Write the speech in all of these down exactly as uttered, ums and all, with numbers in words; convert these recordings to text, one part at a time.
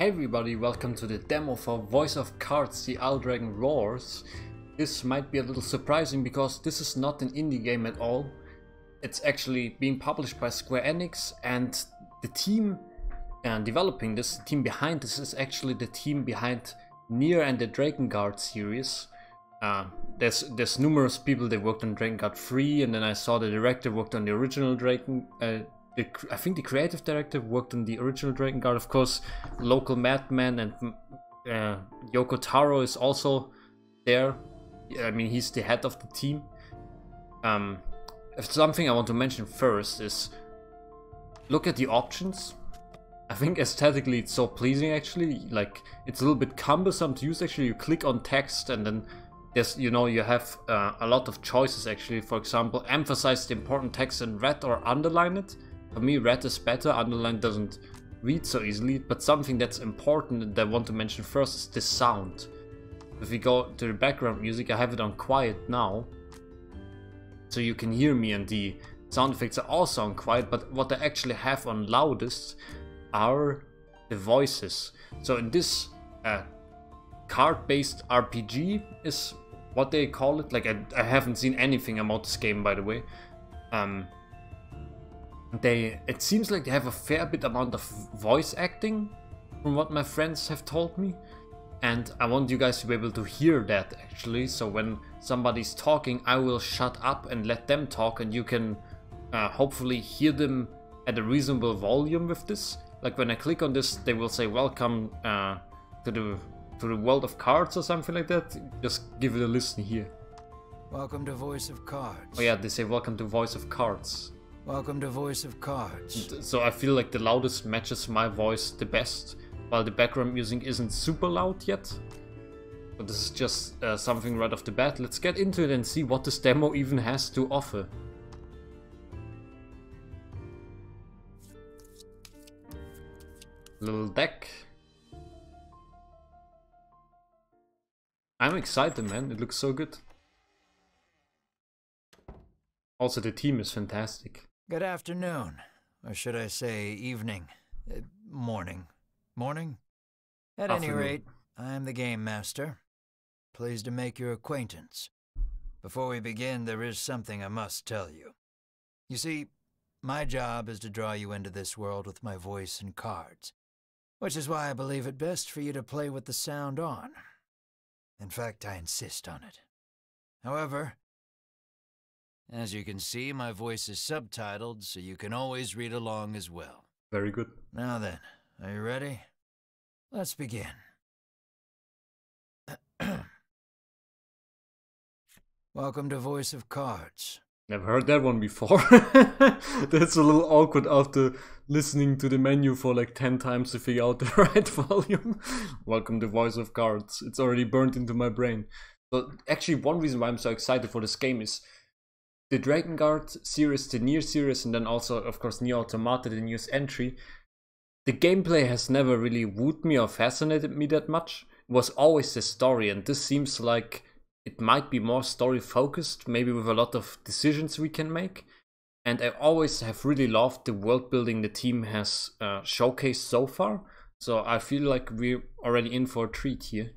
Hey everybody, welcome to the demo for Voice of Cards: The Isle Dragon Roars. This might be a little surprising because this is not an indie game at all. It's actually being published by Square Enix, and the team uh, developing this, the team behind this is actually the team behind Nier and the Drakengard series. Uh, there's there's numerous people that worked on Drakengard three, and then I saw the director worked on the original Draken. Uh, The, I think the creative director worked on the original Drakengard. Of course, local madman and uh, Yoko Taro is also there. I mean, he's the head of the team. Um, something I want to mention first is look at the options. I think aesthetically it's so pleasing. Actually, like, it's a little bit cumbersome to use. Actually, you click on text and then there's, you know, you have uh, a lot of choices. Actually, for example, emphasize the important text in red or underline it. For me, red is better, underline doesn't read so easily, but something that's important that I want to mention first is the sound. If we go to the background music, I have it on quiet now, so you can hear me, and the sound effects are also on quiet, but what I actually have on loudest are the voices. So in this uh, card-based R P G is what they call it. Like, I, I haven't seen anything about this game, by the way. Um... They, it seems like they have a fair bit amount of voice acting, from what my friends have told me, and I want you guys to be able to hear that actually. So when somebody's talking, I will shut up and let them talk, and you can uh, hopefully hear them at a reasonable volume with this. Like, when I click on this, they will say welcome uh, to the to the world of cards or something like that. Just give it a listen here. Welcome to Voice of Cards. Oh yeah, they say welcome to Voice of Cards. Welcome to Voice of Cards. So I feel like the loudest matches my voice the best, while the background music isn't super loud yet. But this is just uh, something right off the bat. Let's get into it and see what this demo even has to offer. Little deck. I'm excited, man. It looks so good. Also, the team is fantastic. Good afternoon, or should I say evening, uh, morning, morning? At afternoon. Any rate, I am the game master. Pleased to make your acquaintance. Before we begin, there is something I must tell you. You see, my job is to draw you into this world with my voice and cards, which is why I believe it best for you to play with the sound on. In fact, I insist on it. However, as you can see, my voice is subtitled, so you can always read along as well. Very good. Now then, are you ready? Let's begin. Welcome to Voice of Cards. Never heard that one before. That's a little awkward after listening to the menu for like ten times to figure out the right volume. Welcome to Voice of Cards. It's already burnt into my brain. But actually, one reason why I'm so excited for this game is the Drakengard series, the Nier series, and then also, of course, Nier Automata, the newest entry. The gameplay has never really wooed me or fascinated me that much. It was always the story, and this seems like it might be more story-focused, maybe with a lot of decisions we can make. And I always have really loved the world-building the team has uh, showcased so far, so I feel like we're already in for a treat here.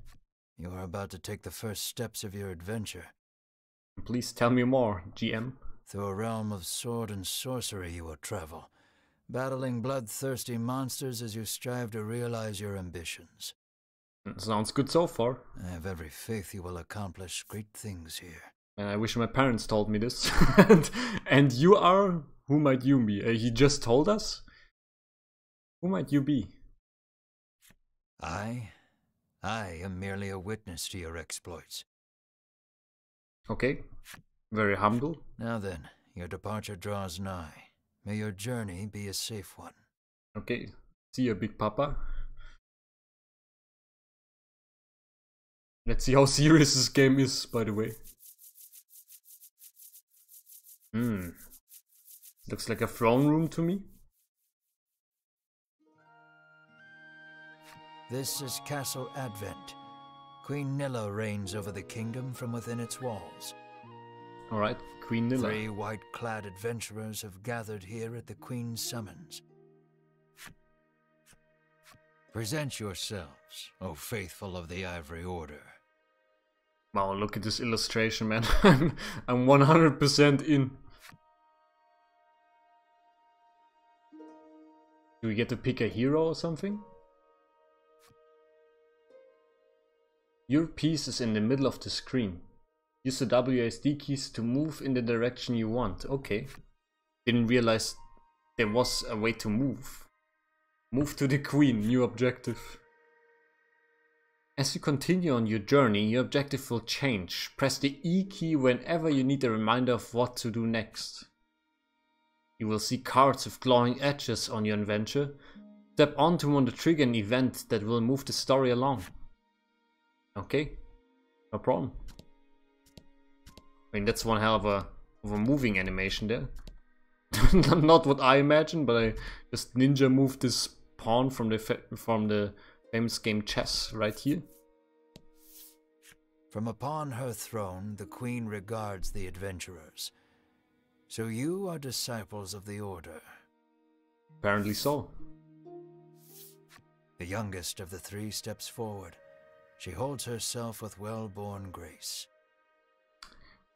You are about to take the first steps of your adventure. Please tell me more, G M. Through a realm of sword and sorcery you will travel, battling bloodthirsty monsters as you strive to realize your ambitions. Sounds good so far. I have every faith you will accomplish great things here. And I wish my parents told me this. and, and you are? Who might you be? Uh, he just told us? Who might you be? I? I am merely a witness to your exploits. Okay, very humble. Now then, your departure draws nigh. May your journey be a safe one. Okay, see you, Big Papa. Let's see how serious this game is, by the way. Hmm. Looks like a throne room to me. This is Castle Advent. Queen Nilla reigns over the kingdom from within its walls. All right, Queen Nilla. Three white-clad adventurers have gathered here at the Queen's summons. Present yourselves, O faithful of the Ivory Order. Wow, look at this illustration, man. I'm I'm one hundred percent in. Do we get to pick a hero or something? Your piece is in the middle of the screen. Use the W A S D keys to move in the direction you want. Okay. Didn't realize there was a way to move. Move to the Queen, new objective. As you continue on your journey, your objective will change. Press the E key whenever you need a reminder of what to do next. You will see cards with glowing edges on your adventure. Step on to one to trigger an event that will move the story along. Okay, no problem. I mean, that's one hell of a, of a moving animation there. Not what I imagined, but I just ninja moved this pawn from the from the famous game chess right here. From upon her throne, the Queen regards the adventurers. So you are disciples of the Order. Apparently so. The youngest of the three steps forward. She holds herself with well-born grace.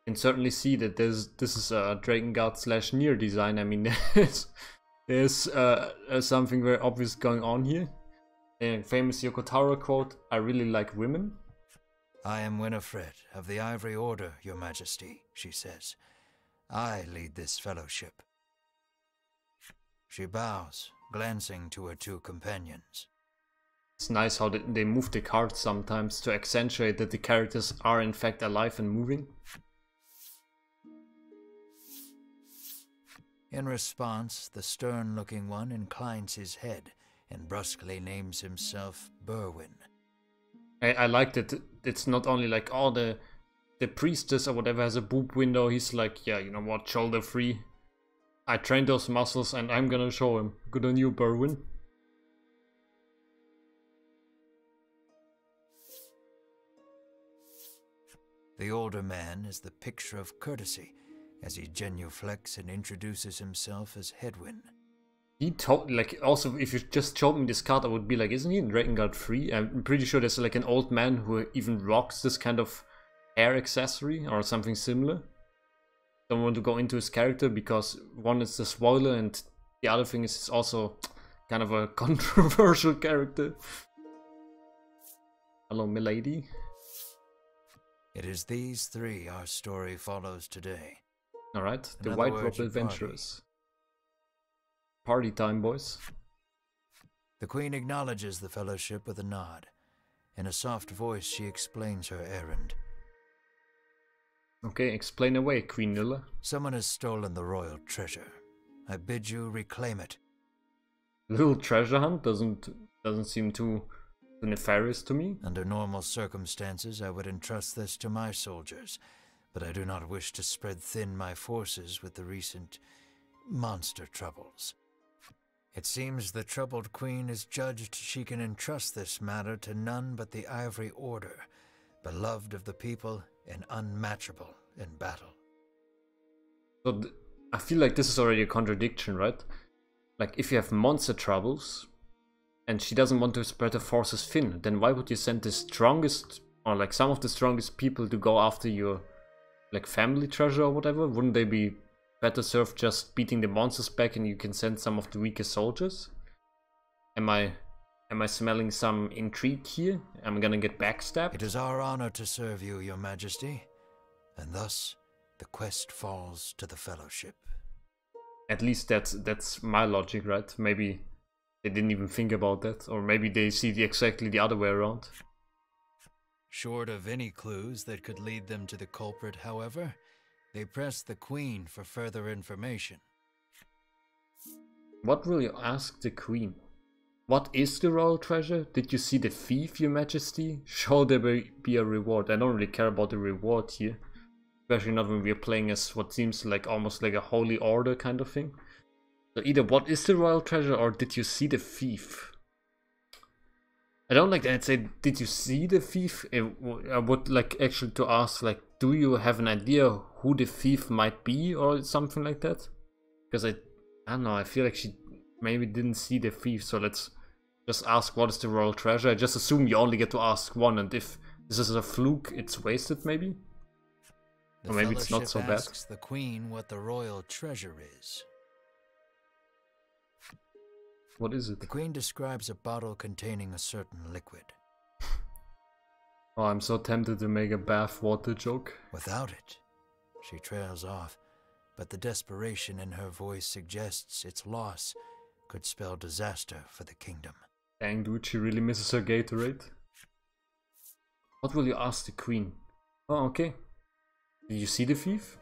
You can certainly see that there's, this is a Drakengard slash Nier design. I mean, there's, there's uh, uh, something very obvious going on here. A famous Yoko Taro quote, I really like women. I am Winifred, of the Ivory Order, Your Majesty, she says. I lead this fellowship. She bows, glancing to her two companions. It's nice how they move the cards sometimes to accentuate that the characters are in fact alive and moving. In response, the stern-looking one inclines his head and brusquely names himself Berwyn. I, I like that it's not only like, oh, the, the priestess or whatever has a boob window. He's like, yeah, you know what, shoulder free. I trained those muscles and I'm gonna show him. Good on you, Berwyn. The older man is the picture of courtesy, as he genuflects and introduces himself as Hedwyn. He told, like, also, if you just showed me this card, I would be like, isn't he in Drakengard three? I'm pretty sure there's, like, an old man who even rocks this kind of hair accessory or something similar. Don't want to go into his character, because one is the spoiler, and the other thing is it's also kind of a controversial character. Hello, milady. It is these three our story follows today. Alright, the White Robe Adventurers. Party. Party time, boys. The Queen acknowledges the fellowship with a nod. In a soft voice, she explains her errand. Okay, explain away, Queen Nilla. Someone has stolen the royal treasure. I bid you reclaim it. Little treasure hunt doesn't doesn't seem too... nefarious to me. Under normal circumstances, I would entrust this to my soldiers, but I do not wish to spread thin my forces with the recent monster troubles. It seems the troubled queen is judged she can entrust this matter to none but the Ivory Order, beloved of the people and unmatchable in battle. So I feel like this is already a contradiction, right? Like, if you have monster troubles, and she doesn't want to spread her forces thin, then why would you send the strongest, or like some of the strongest people to go after your like family treasure or whatever? Wouldn't they be better served just beating the monsters back and you can send some of the weaker soldiers? Am I am I smelling some intrigue here? I'm gonna get backstabbed? It is our honor to serve you, Your Majesty, and thus the quest falls to the fellowship. At least that's that's my logic, right? Maybe they didn't even think about that, or maybe they see the exactly the other way around. Short of any clues that could lead them to the culprit, however, they pressed the Queen for further information. What will you ask the Queen? What is the royal treasure? Did you see the thief, Your Majesty? Shall there be a reward? I don't really care about the reward here, especially not when we are playing as what seems like almost like a holy order kind of thing. So either what is the royal treasure or did you see the thief? I don't like that I'd say did you see the thief? I would like actually to ask like, do you have an idea who the thief might be or something like that? Because I, I don't know, I feel like she maybe didn't see the thief, so let's Just ask what is the royal treasure. I just assume you only get to ask one, and if this is a fluke, it's wasted maybe? Or maybe it's not so bad. Asks the queen what the royal treasure is. What is it? The queen describes a bottle containing a certain liquid. Oh, I'm so tempted to make a bath water joke. Without it, she trails off, but the desperation in her voice suggests its loss could spell disaster for the kingdom. Dang, dude, she really misses her Gatorade. What will you ask the queen? Oh, okay. Do you see the thief?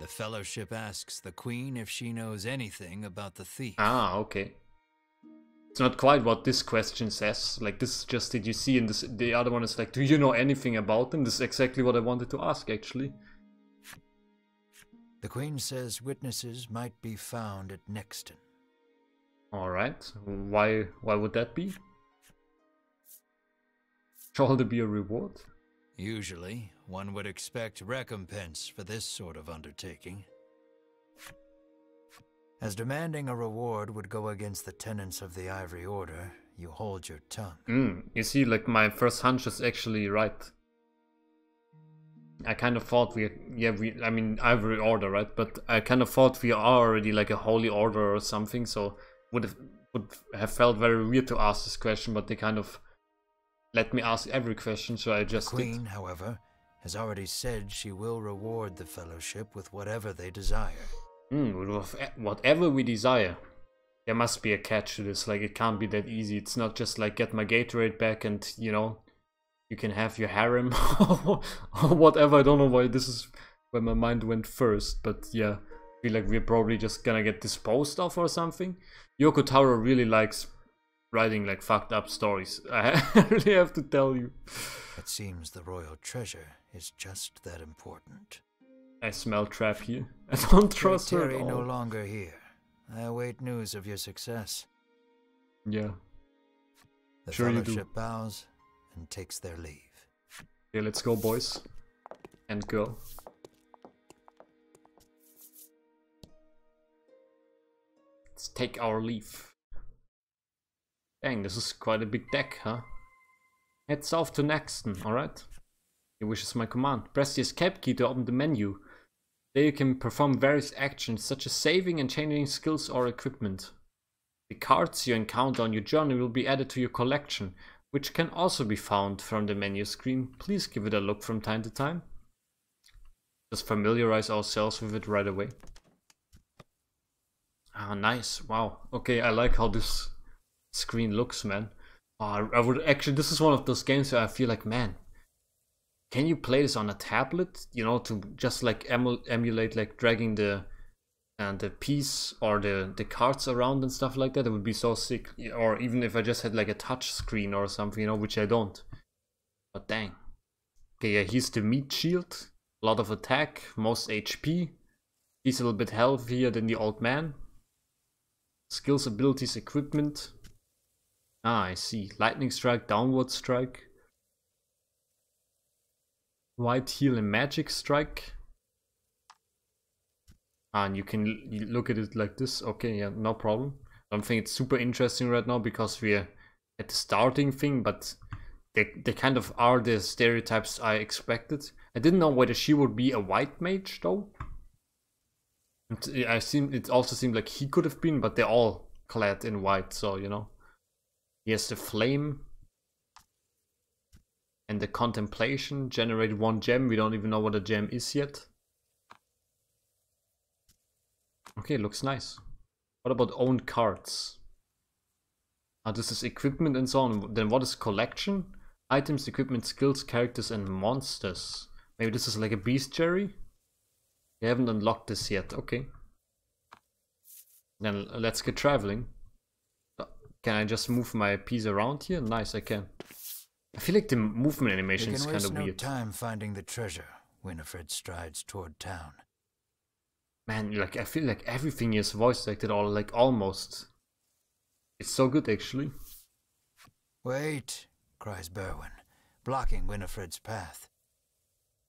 The fellowship asks the queen if she knows anything about the thief. Ah, okay. It's not quite what this question says. Like, this is just did you see, and this, the other one is like, do you know anything about them? This is exactly what I wanted to ask, actually. The queen says witnesses might be found at Nexton. Alright, why why would that be? Shall there be a reward? Usually, one would expect recompense for this sort of undertaking. As demanding a reward would go against the tenets of the Ivory Order, you hold your tongue. Mm, you see, like, my first hunch is actually right. I kind of thought we, yeah, we, I mean, Ivory Order, right? But I kind of thought we are already like a holy order or something, so... Would have, would have felt very weird to ask this question, but they kind of let me ask every question, so I just did. The queen, however, has already said she will reward the fellowship with whatever they desire. Hmm, whatever we desire. There must be a catch to this, like it can't be that easy. It's not just like get my Gatorade back and, you know, you can have your harem or whatever. I don't know why this is where my mind went first, but yeah. Feel like we're probably just gonna get disposed of or something. Yoko Taro really likes writing like fucked up stories. I really have to tell you. It seems the royal treasure is just that important. I smell trap here. I don't trust her at all. No longer here. I await news of your success. Yeah. The sure fellowship bows and takes their leave. Yeah, let's go, boys and girl. Let's take our leave. Dang, this is quite a big deck, huh? Head south to Nexton, alright? Your wish is my command. Press the escape key to open the menu. There you can perform various actions, such as saving and changing skills or equipment. The cards you encounter on your journey will be added to your collection, which can also be found from the menu screen. Please give it a look from time to time. Just familiarize ourselves with it right away. Ah, oh, nice. Wow. Okay, I like how this screen looks, man. Oh, I would actually, this is one of those games where I feel like, man, can you play this on a tablet? You know, to just like emul emulate, like dragging the and the piece or the, the cards around and stuff like that. It would be so sick. Or even if I just had like a touch screen or something, you know, which I don't. But dang. Okay, yeah, here's the meat shield. A lot of attack, most H P. He's a little bit healthier than the old man. Skills, abilities, equipment. Ah, I see. Lightning strike, downward strike. White heal and magic strike. Ah, and you can look at it like this. Okay, yeah, no problem. I don't think it's super interesting right now because we're at the starting thing, but they, they kind of are the stereotypes I expected. I didn't know whether she would be a white mage though. I seem, it also seemed like he could have been, but they're all clad in white, so you know. He has the flame and the contemplation. Generate one gem. We don't even know what a gem is yet. Okay, looks nice. What about own cards? Ah, this is equipment and so on. Then what is collection? Items, equipment, skills, characters, and monsters. Maybe this is like a bestiary. They haven't unlocked this yet. Okay. Then let's get traveling. Can I just move my piece around here? Nice, I can. I feel like the movement animation is kind of weird. You can waste no time finding the treasure. Winifred strides toward town. Man, like I feel like everything is voice acted, all like almost. It's so good, actually. Wait! Cries Berwyn, blocking Winifred's path.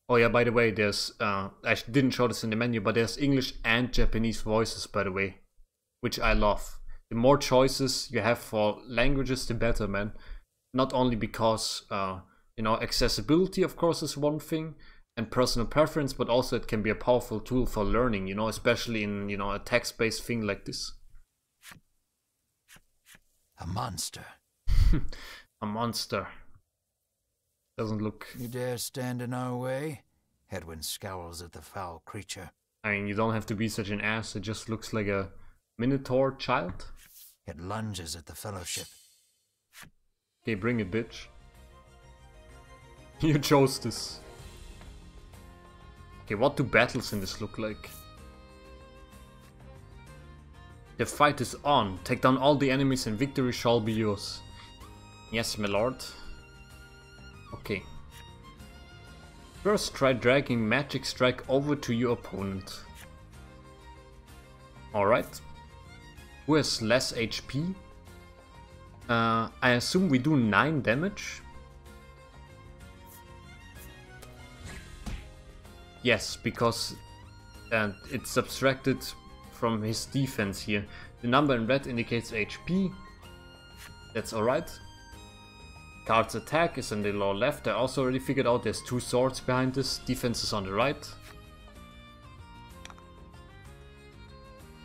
Oh yeah, by the way, there's, uh, I didn't show this in the menu, but there's English and Japanese voices, by the way, which I love. the more choices you have for languages, the better, man. Not only because, uh, you know, accessibility, of course, is one thing, and personal preference, but also it can be a powerful tool for learning, you know, especially in, you know, a text-based thing like this. A monster. A monster. Doesn't look... You dare stand in our way? Hedwyn scowls at the foul creature. I mean, you don't have to be such an ass, it just looks like a minotaur child. It lunges at the fellowship. Okay, bring it, bitch. You chose this. Okay, what do battles in this look like? The fight is on. Take down all the enemies and victory shall be yours. Yes, my lord. Okay. First, try dragging Magic Strike over to your opponent. Alright. Who has less H P? Uh, I assume we do nine damage. Yes, because uh, it's subtracted from his defense here. The number in red indicates H P. That's alright. Card's attack is in the lower left. I also already figured out there's two swords behind this. Defense is on the right.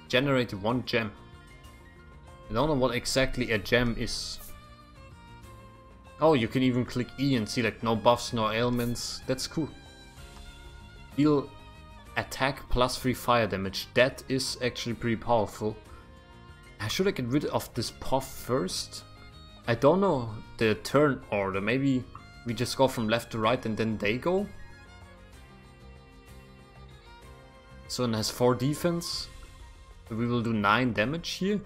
Generate one gem. I don't know what exactly a gem is. Oh, you can even click E and see like no buffs, no ailments. That's cool. Deal attack plus three fire damage. That is actually pretty powerful. Should I get rid of this puff first? I don't know the turn order. Maybe we just go from left to right and then they go. So it has four defense. We will do nine damage here.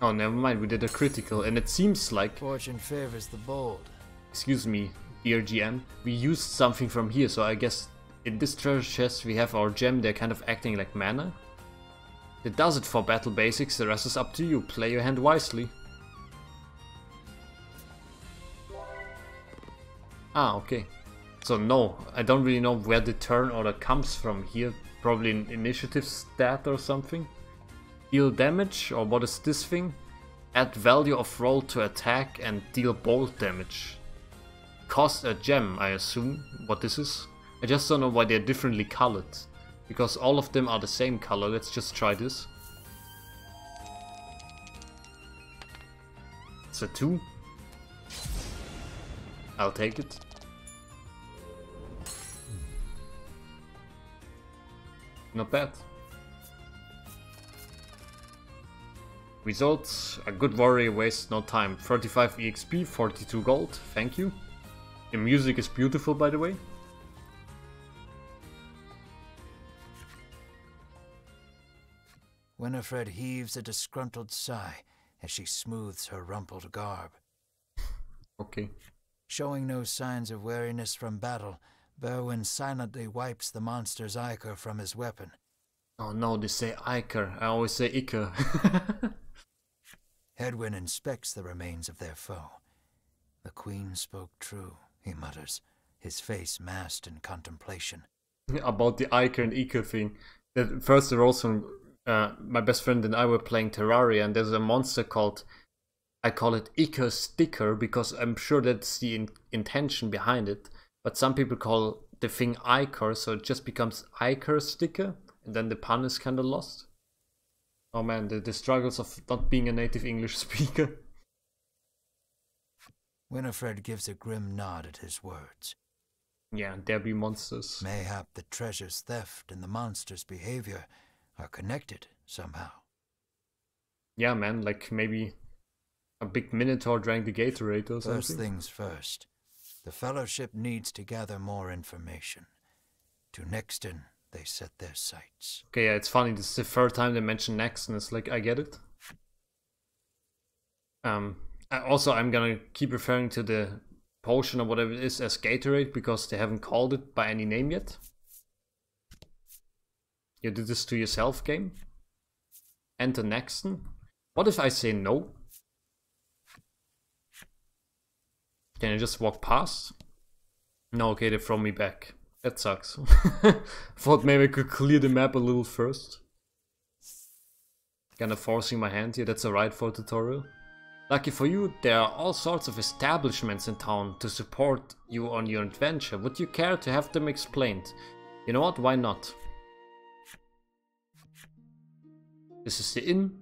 Oh, never mind, we did a critical, and it seems like... Fortune favors the bold. Excuse me, dear G M. We used something from here, so I guess in this treasure chest we have our gem. They're kind of acting like mana. That does it for battle basics, the rest is up to you. Play your hand wisely. Ah, okay. So no, I don't really know where the turn order comes from here. Probably an initiative stat or something. Deal damage, or what is this thing? Add value of roll to attack and deal bolt damage. Cost a gem, I assume, what this is. I just don't know why they're differently colored. Because all of them are the same color, let's just try this. It's a two. I'll take it. Not bad. Results, a good warrior wastes no time, thirty-five E X P, forty-two gold, thank you. The music is beautiful, by the way. Winifred heaves a disgruntled sigh as she smooths her rumpled garb. Okay. Showing no signs of weariness from battle, Berwyn silently wipes the monster's ichor from his weapon. Oh no, they say ichor, I always say ichor. Hedwyn inspects the remains of their foe. The queen spoke true, he mutters, his face masked in contemplation. About the Iker and Iker thing. That first arose from uh, my best friend and I were playing Terraria, and there's a monster called, I call it Iker Sticker, because I'm sure that's the in intention behind it. But some people call the thing Iker, so it just becomes Iker Sticker, and then the pun is kind of lost. Oh man, the, the struggles of not being a native English speaker. Winifred gives a grim nod at his words. Yeah, there be monsters. Mayhap the treasure's theft and the monster's behavior are connected somehow. Yeah man, like maybe a big minotaur drank the Gatorade or something. First things first. The fellowship needs to gather more information. To Nexton. They set their sights. Okay, yeah, it's funny. This is the third time they mention Nexton. It's like, I get it. Um, I, also, I'm gonna keep referring to the potion or whatever it is as Gatorade because they haven't called it by any name yet. You did this to yourself, game? Enter Nexton. What if I say no? Can I just walk past? No, okay, they throw me back. That sucks. Thought maybe I could clear the map a little first. Kinda forcing my hand here, that's alright for a tutorial. Lucky for you, there are all sorts of establishments in town to support you on your adventure. Would you care to have them explained? You know what, why not? This is the inn.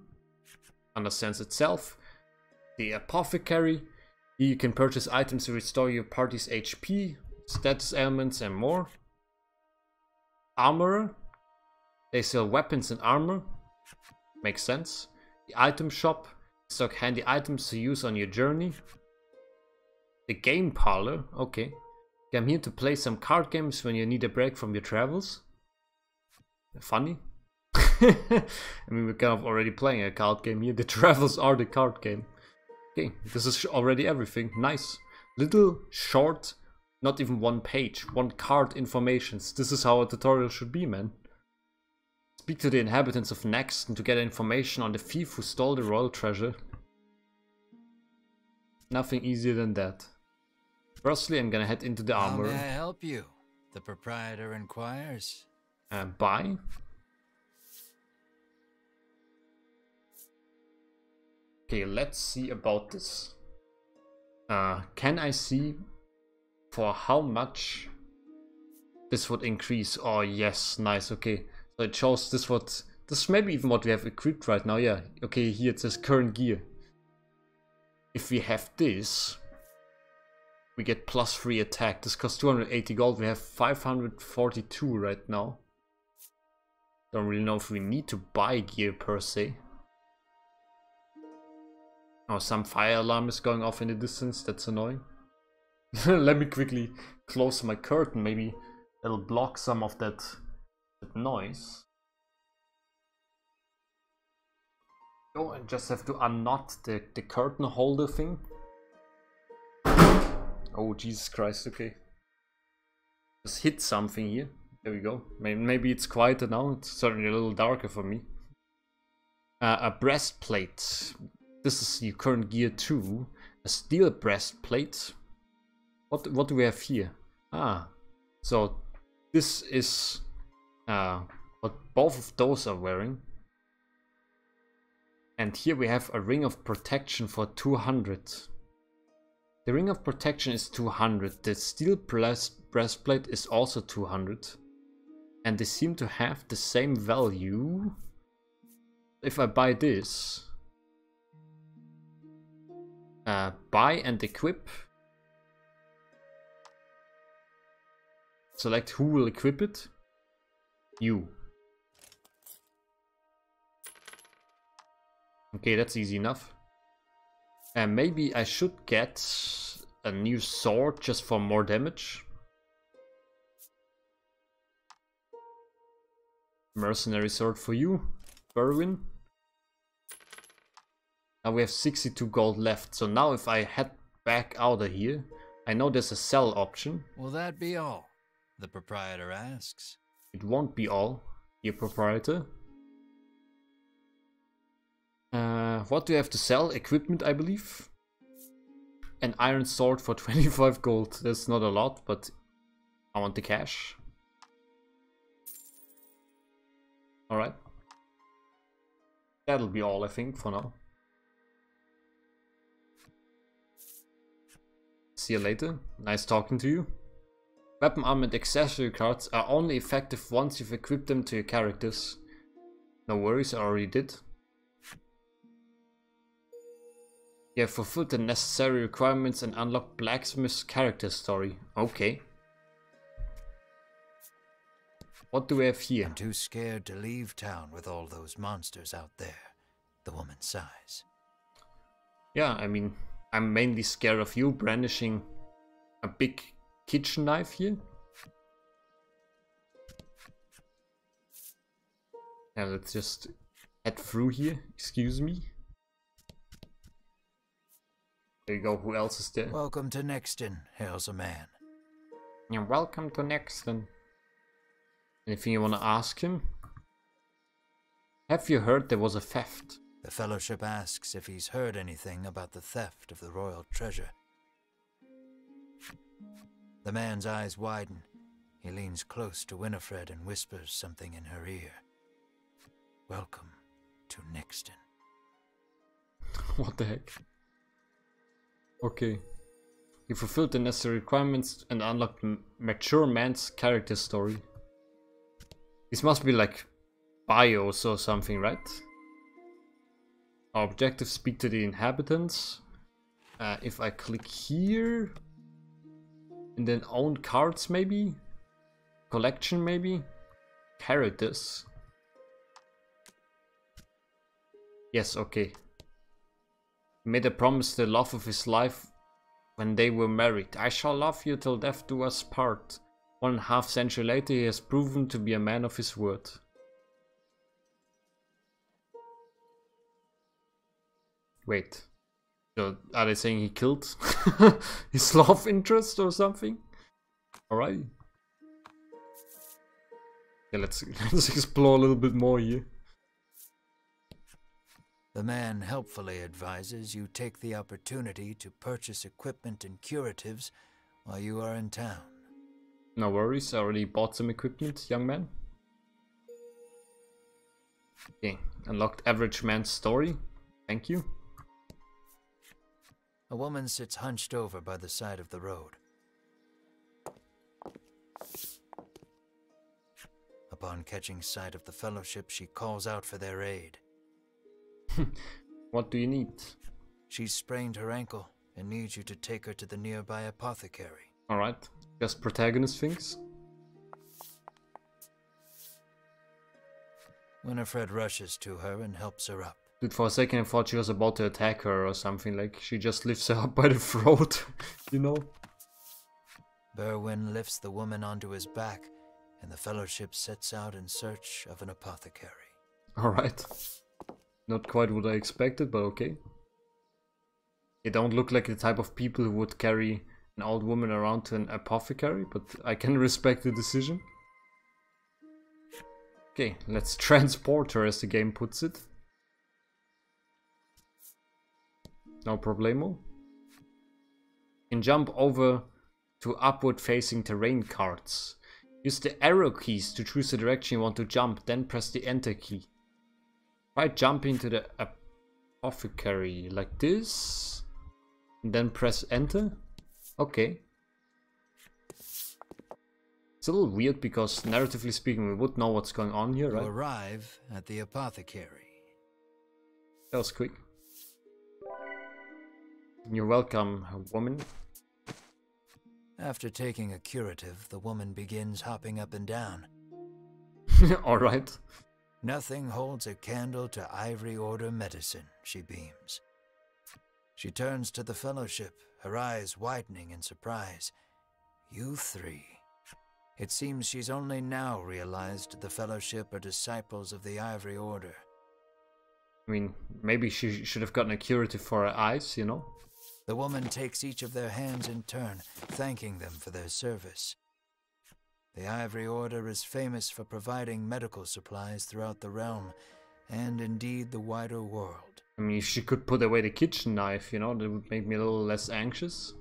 Understands itself. The apothecary. Here you can purchase items to restore your party's H P, status ailments and more. Armorer. They sell weapons and armor. Makes sense. The item shop. Stock handy items to use on your journey. The game parlor, okay. Come here to play some card games when you need a break from your travels. Funny. I mean, we're kind of already playing a card game here. The travels are the card game. Okay, this is already everything. Nice. Little, short, not even one page. One card informations. This is how a tutorial should be, man. Speak to the inhabitants of Nexton to get information on the thief who stole the royal treasure. Nothing easier than that. Firstly, I'm gonna head into the armory. How may I help you? The proprietor inquires. Uh, buy? Okay, let's see about this. Uh, can I see for how much this would increase? Oh yes, nice, okay. So it shows this what, this may be even what we have equipped right now, yeah. Okay, here it says current gear. If we have this, we get plus three attack. This costs two hundred eighty gold, we have five hundred forty-two right now. Don't really know if we need to buy gear per se. Oh, some fire alarm is going off in the distance, that's annoying. Let me quickly close my curtain, maybe it'll block some of that... noise. Oh, I just have to unknot the, the curtain holder thing. Oh, Jesus Christ, okay. Just hit something here. There we go. Maybe, maybe it's quieter now. It's certainly a little darker for me. Uh, a breastplate. This is your current gear too. A steel breastplate. What, what do we have here? Ah, so this is... Uh, what both of those are wearing. And here we have a ring of protection for two hundred. The ring of protection is two hundred. The steel breast breastplate is also two hundred. And they seem to have the same value. If I buy this. Uh, buy and equip. Select who will equip it. You. Okay, that's easy enough. And uh, maybe I should get a new sword just for more damage. Mercenary sword for you, Berwyn. Now we have sixty-two gold left, so now if I head back out of here, I know there's a sell option. Will that be all? The proprietor asks. It won't be all, dear proprietor. Uh, what do you have to sell? Equipment, I believe. An iron sword for twenty-five gold. That's not a lot, but I want the cash. Alright. That'll be all, I think, for now. See you later. Nice talking to you. Weapon arm and accessory cards are only effective once you've equipped them to your characters. No worries, I already did. You have fulfilled the necessary requirements and unlocked Blacksmith's character story. Okay. What do we have here? I'm too scared to leave town with all those monsters out there. The woman sighs. Yeah, I mean, I'm mainly scared of you brandishing a big... kitchen knife here. Now let's just head through here. Excuse me. There you go. Who else is there? Welcome to Nexton, hails a man. Yeah, welcome to Nexton. Anything you want to ask him? Have you heard there was a theft? The Fellowship asks if he's heard anything about the theft of the royal treasure. The man's eyes widen. He leans close to Winifred and whispers something in her ear. Welcome to Nexton. What the heck? Okay. He fulfilled the necessary requirements and unlocked the mature man's character story. This must be like bios or something, right? Our objectives: speak to the inhabitants. Uh, if I click here, and then own cards maybe? Collection maybe? Characters. Yes, okay. He made a promise, the love of his life, when they were married. I shall love you till death do us part. One and a half century later, he has proven to be a man of his word. Wait. So are they saying he killed his love interest or something? Alright. Okay, let's, let's explore a little bit more here. The man helpfully advises you take the opportunity to purchase equipment and curatives while you are in town. No worries, I already bought some equipment, young man. Okay, unlocked average man's story. Thank you. A woman sits hunched over by the side of the road. Upon catching sight of the fellowship, she calls out for their aid. What do you need? She's sprained her ankle and needs you to take her to the nearby apothecary. Alright, just protagonist things. Winifred rushes to her and helps her up. Dude, for a second I thought she was about to attack her or something, like she just lifts her up by the throat, you know? Berwyn lifts the woman onto his back and the fellowship sets out in search of an apothecary. Alright. Not quite what I expected, but okay. They don't look like the type of people who would carry an old woman around to an apothecary, but I can respect the decision. Okay, let's transport her, as the game puts it. No problemo. And jump over to upward facing terrain cards. Use the arrow keys to choose the direction you want to jump, then press the enter key. Try jumping to the apothecary like this, and then press enter. Okay. It's a little weird because, narratively speaking, we would know what's going on here, right? You arrive at the apothecary. That was quick. You're welcome, woman. After taking a curative, the woman begins hopping up and down. Alright. Nothing holds a candle to Ivory Order medicine, she beams. She turns to the fellowship, her eyes widening in surprise. You three. It seems she's only now realized the fellowship are disciples of the Ivory Order. I mean, maybe she should have gotten a curative for her eyes, you know? The woman takes each of their hands in turn, thanking them for their service. The Ivory Order is famous for providing medical supplies throughout the realm, and indeed the wider world. I mean, if she could put away the kitchen knife, you know, that would make me a little less anxious.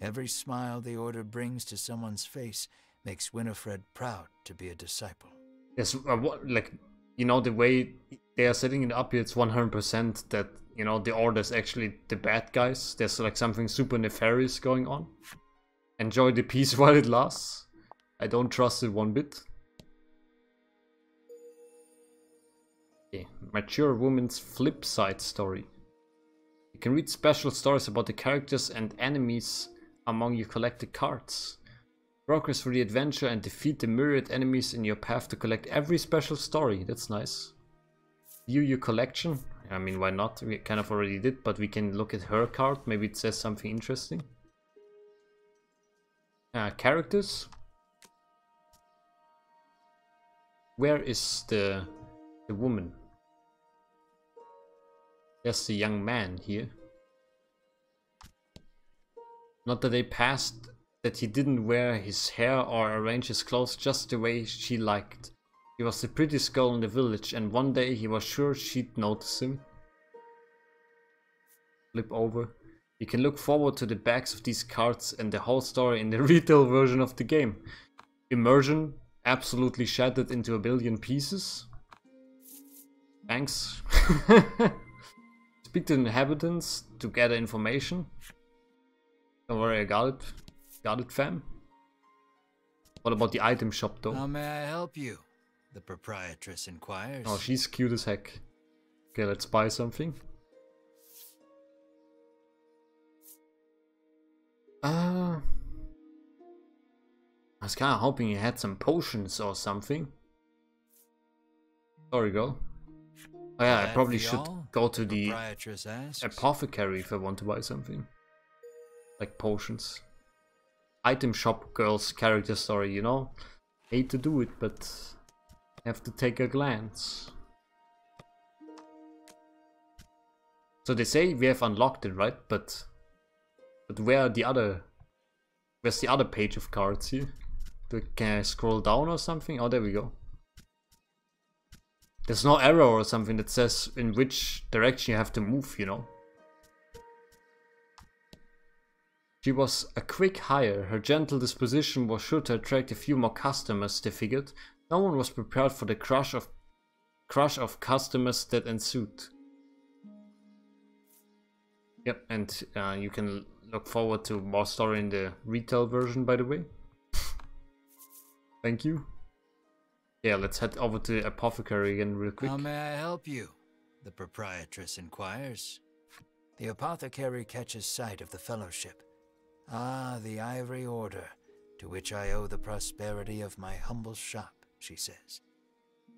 Every smile the Order brings to someone's face makes Winifred proud to be a disciple. Yes, uh, what, like, you know, the way they are setting it up here, it's one hundred percent that, you know, the Order is actually the bad guys. There's like something super nefarious going on. Enjoy the peace while it lasts. I don't trust it one bit. Okay. Mature woman's flip side story. You can read special stories about the characters and enemies among your collected cards. Progress through the adventure and defeat the myriad enemies in your path to collect every special story. That's nice. View your collection. I mean, why not? We kind of already did, but we can look at her card. Maybe it says something interesting. Uh, characters. Where is the, the woman? There's the young man here. Not that they passed, that he didn't wear his hair or arrange his clothes just the way she liked. He was the prettiest girl in the village, and one day he was sure she'd notice him. Flip over. You can look forward to the backs of these cards and the whole story in the retail version of the game. Immersion absolutely shattered into a billion pieces. Thanks. Speak to the inhabitants to gather information. Don't worry, I got it. Got it, fam. What about the item shop, though? How may I help you? The proprietress inquires. Oh, she's cute as heck. Okay, let's buy something. Uh, I was kind of hoping you had some potions or something. Sorry, girl. Oh yeah, I probably should go to the apothecary if I want to buy something. Like potions. Item shop girl's character story, you know? Hate to do it, but have to take a glance. So they say we have unlocked it, right? But but where are the other where's the other page of cards here? Do, can I scroll down or something? Oh, there we go. There's no arrow or something that says in which direction you have to move, you know. She was a quick hire. Her gentle disposition was sure to attract a few more customers, they figured. No one was prepared for the crush of crush of customers that ensued. Yep, and uh, you can look forward to more story in the retail version, by the way. Thank you. Yeah, let's head over to the apothecary again real quick. How may I help you? The proprietress inquires. The apothecary catches sight of the fellowship. Ah, the Ivory Order, to which I owe the prosperity of my humble shop, she says.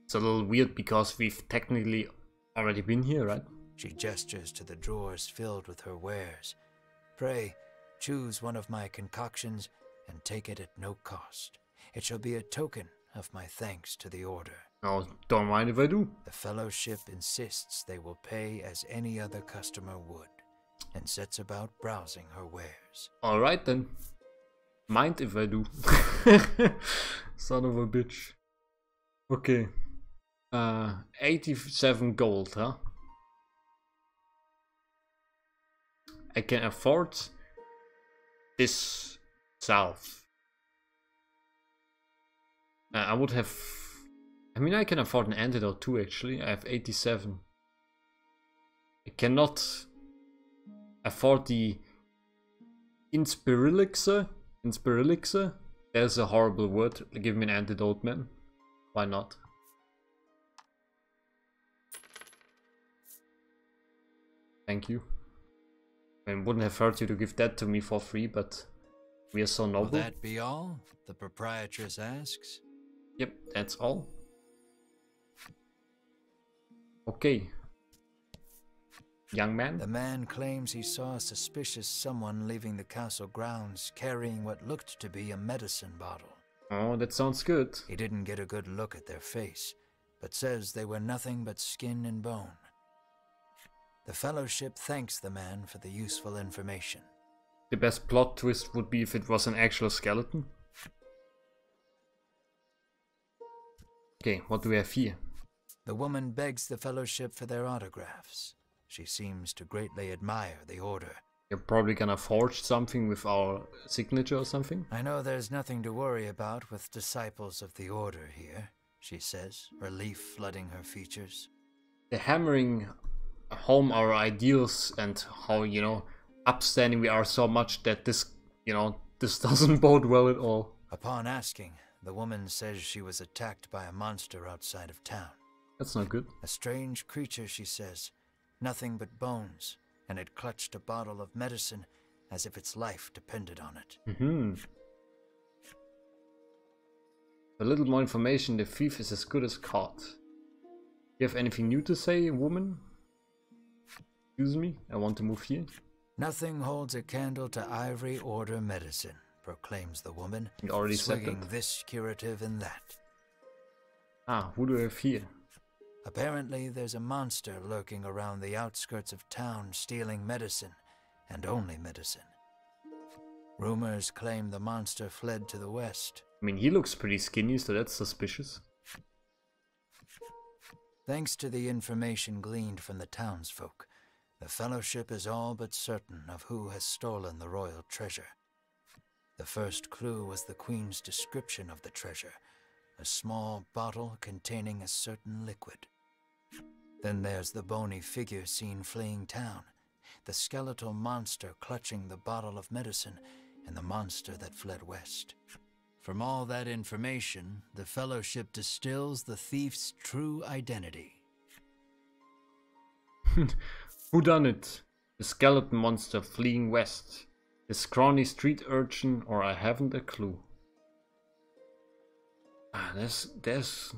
It's a little weird because we've technically already been here, right? She gestures to the drawers filled with her wares. Pray, choose one of my concoctions and take it at no cost. It shall be a token of my thanks to the order. Oh, don't mind if I do. The fellowship insists they will pay as any other customer would, and sets about browsing her wares. Alright then. Mind if I do. Son of a bitch. Okay. Uh, eighty-seven gold, huh? I can afford this salve. Uh, I would have... I mean, I can afford an antidote too, actually. I have eighty-seven. I cannot afford the Inspirilixer. Inspirilixer? There's a horrible word. Give me an antidote, man. Why not? Thank you. I mean, wouldn't have hurt you to give that to me for free, but we are so noble. Will that be all? The proprietress asks. Yep, that's all. Okay. Young man? The man claims he saw a suspicious someone leaving the castle grounds carrying what looked to be a medicine bottle. Oh, that sounds good. He didn't get a good look at their face, but says they were nothing but skin and bone. The fellowship thanks the man for the useful information. The best plot twist would be if it was an actual skeleton. Okay, what do we have here? The woman begs the fellowship for their autographs. She seems to greatly admire the order. You're probably gonna forge something with our signature or something? I know there's nothing to worry about with disciples of the order here, she says, relief flooding her features. They're hammering home our ideals and how, you know, upstanding we are so much that this, you know, this doesn't bode well at all. Upon asking, the woman says she was attacked by a monster outside of town. That's not good. A strange creature, she says. Nothing but bones, and it clutched a bottle of medicine as if its life depended on it. Mm-hmm. A little more information, the thief is as good as caught. You have anything new to say, woman? Excuse me, I want to move here. Nothing holds a candle to Ivory Order medicine, proclaims the woman, you already swigging this curative and that. Ah, who do I have here? Apparently, there's a monster lurking around the outskirts of town, stealing medicine, and only medicine. Rumors claim the monster fled to the west. I mean, he looks pretty skinny, so that's suspicious. Thanks to the information gleaned from the townsfolk, The Fellowship is all but certain of who has stolen the royal treasure. The first clue was the Queen's description of the treasure, a small bottle containing a certain liquid. Then there's the bony figure seen fleeing town, the skeletal monster clutching the bottle of medicine, and the monster that fled west. From all that information, the Fellowship distills the thief's true identity. Who done it? The skeleton monster fleeing west. The scrawny street urchin, or I haven't a clue. Ah, there's, there's...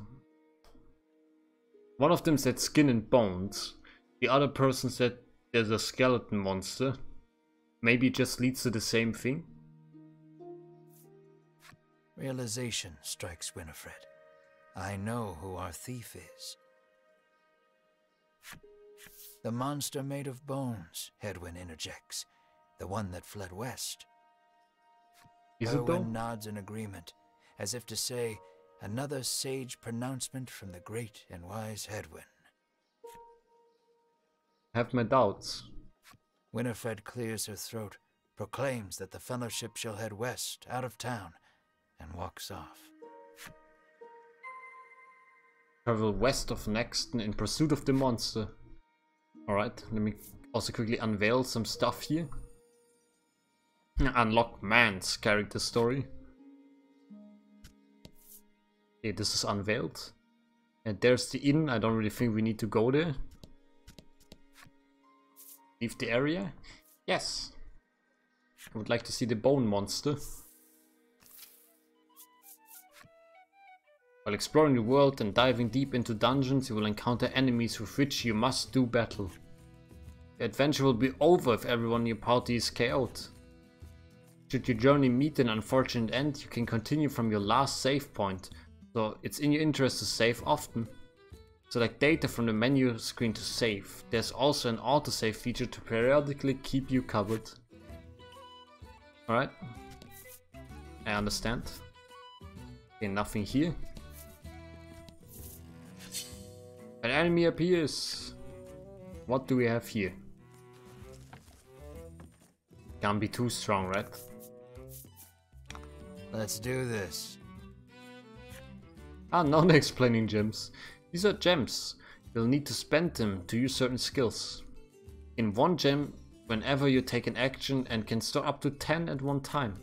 One of them said skin and bones. The other person said there's a skeleton monster. Maybe it just leads to the same thing? Realization strikes Winifred. I know who our thief is. The monster made of bones, Hedwyn interjects. The one that fled west. Is it though? Berwyn nods in agreement, as if to say, another sage pronouncement from the great and wise Hedwyn. I have my doubts. Winifred clears her throat, proclaims that the Fellowship shall head west, out of town, and walks off. Travel west of Nexton in pursuit of the monster. Alright, let me also quickly unveil some stuff here. Unlock man's character story. Okay, this is unveiled. And there's the inn. I don't really think we need to go there. Leave the area. Yes. I would like to see the bone monster. While exploring the world and diving deep into dungeons, you will encounter enemies with which you must do battle. The adventure will be over if everyone in your party is K O'd. Should your journey meet an unfortunate end, you can continue from your last save point, so it's in your interest to save often. Select data from the menu screen to save. There's also an autosave feature to periodically keep you covered. Alright, I understand. Okay, nothing here. An enemy appears. What do we have here? Can't be too strong, right? Let's do this. Ah, non-explaining gems. These are gems. You'll need to spend them to use certain skills. In one gem, whenever you take an action, and can store up to ten at one time.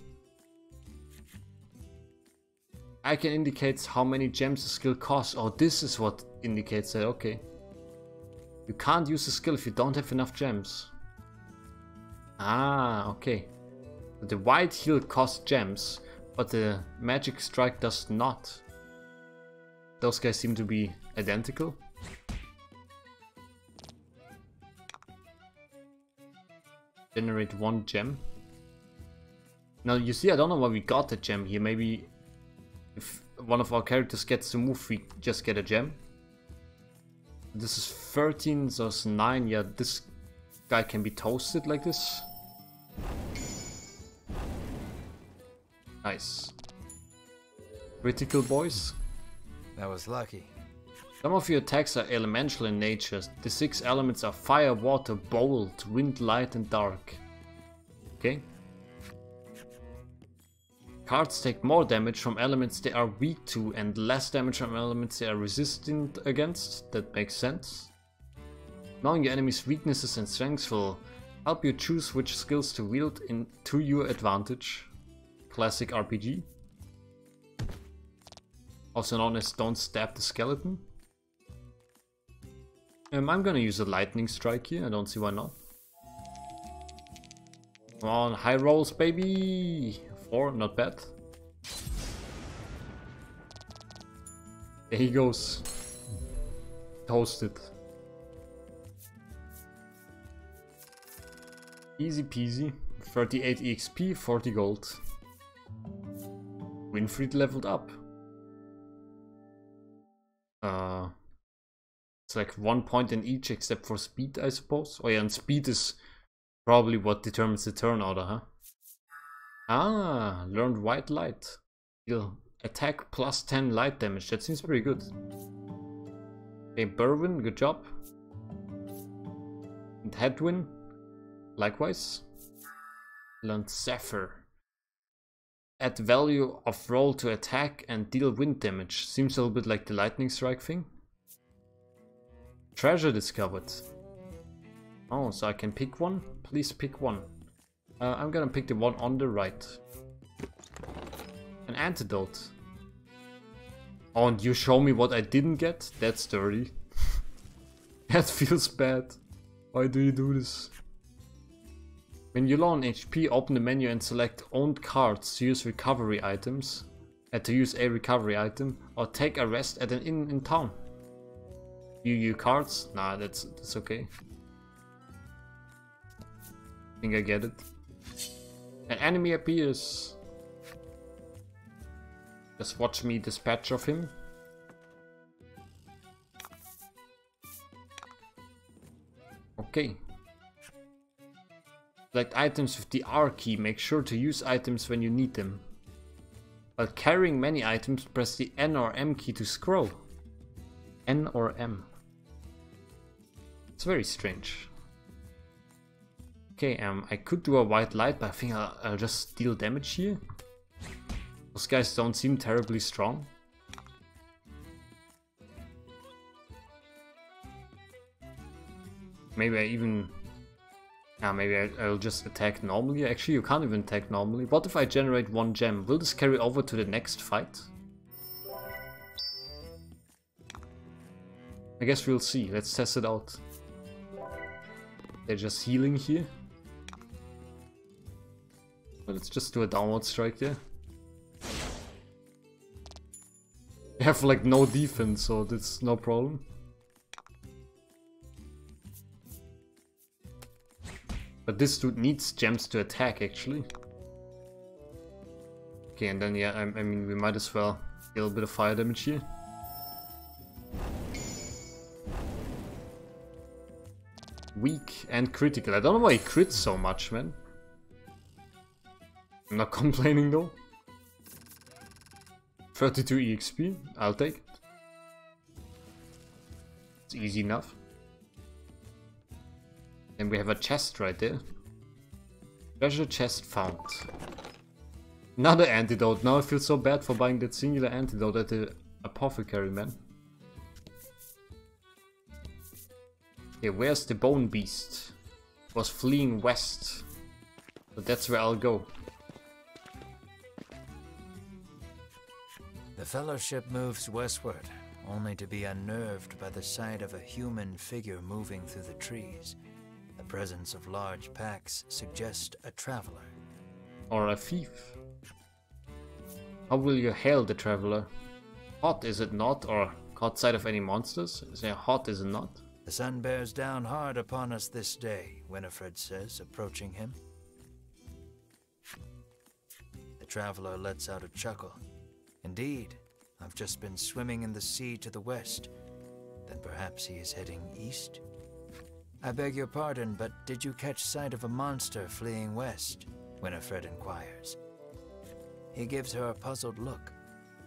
Icon indicates how many gems the skill costs. Oh, this is what indicates that, okay. You can't use the skill if you don't have enough gems. Ah, okay. The white heal costs gems, but the magic strike does not. Those guys seem to be identical. Generate one gem. Now you see, I don't know why we got the gem here. Maybe if one of our characters gets to move, we just get a gem. This is thirteen, so it's nine. Yeah, this guy can be toasted like this. Nice. Critical boys. That was lucky. Some of your attacks are elemental in nature. The six elements are fire, water, bolt, wind, light, and dark. Okay. Cards take more damage from elements they are weak to and less damage from elements they are resistant against. That makes sense. Knowing your enemy's weaknesses and strengths will help you choose which skills to wield in to your advantage. Classic R P G. Also known as don't stab the skeleton. Um, I'm gonna use a lightning strike here, I don't see why not. Come on, high rolls baby! Four, not bad. There he goes. Toasted. Easy peasy. thirty-eight E X P, forty gold. Winifred leveled up. Uh, it's like one point in each except for speed, I suppose. Oh yeah, and speed is probably what determines the turn order, huh? Ah, learned white light. He'll attack plus ten light damage. That seems pretty good. Hey, Berwyn, good job. And Hedwyn, likewise, learned Zephyr. Add value of roll to attack and deal wind damage. Seems a little bit like the lightning strike thing. Treasure discovered. Oh, so I can pick one? Please pick one. Uh, I'm gonna pick the one on the right. An antidote. Oh, and you show me what I didn't get? That's dirty. That feels bad. Why do you do this? When you low on H P, open the menu and select owned cards to use recovery items. Uh, to use a recovery item, or take a rest at an inn in town. You use cards? Nah, that's that's okay. I think I get it. An enemy appears. Just watch me dispatch of him. Okay. Select items with the R key. Make sure to use items when you need them. While carrying many items, press the N or M key to scroll. N or M. It's very strange. Okay, um, I could do a white light, but I think I'll, I'll just deal damage here. Those guys don't seem terribly strong. Maybe I even... Ah, maybe I, I'll just attack normally. Actually, you can't even attack normally. What if I generate one gem? Will this carry over to the next fight? I guess we'll see. Let's test it out. They're just healing here. But let's just do a downward strike there. They have like no defense, so that's no problem. But this dude needs gems to attack, actually. Okay, and then, yeah, I, I mean, we might as well deal a bit of fire damage here. Weak and critical. I don't know why he crits so much, man. I'm not complaining, though. thirty-two E X P. I'll take it. It's easy enough. And we have a chest right there. Treasure chest found. Another antidote. Now I feel so bad for buying that singular antidote at the apothecary, man. Okay, where's the bone beast? It was fleeing west. But that's where I'll go. The Fellowship moves westward, only to be unnerved by the sight of a human figure moving through the trees. The presence of large packs suggests a traveler. Or a thief. How will you hail the traveler? Hot is it not, or caught sight of any monsters? Is it hot is it not? The sun bears down hard upon us this day, Winifred says, approaching him. The traveler lets out a chuckle. Indeed, I've just been swimming in the sea to the west. Then perhaps he is heading east? I beg your pardon, but did you catch sight of a monster fleeing west? Winifred inquires. He gives her a puzzled look.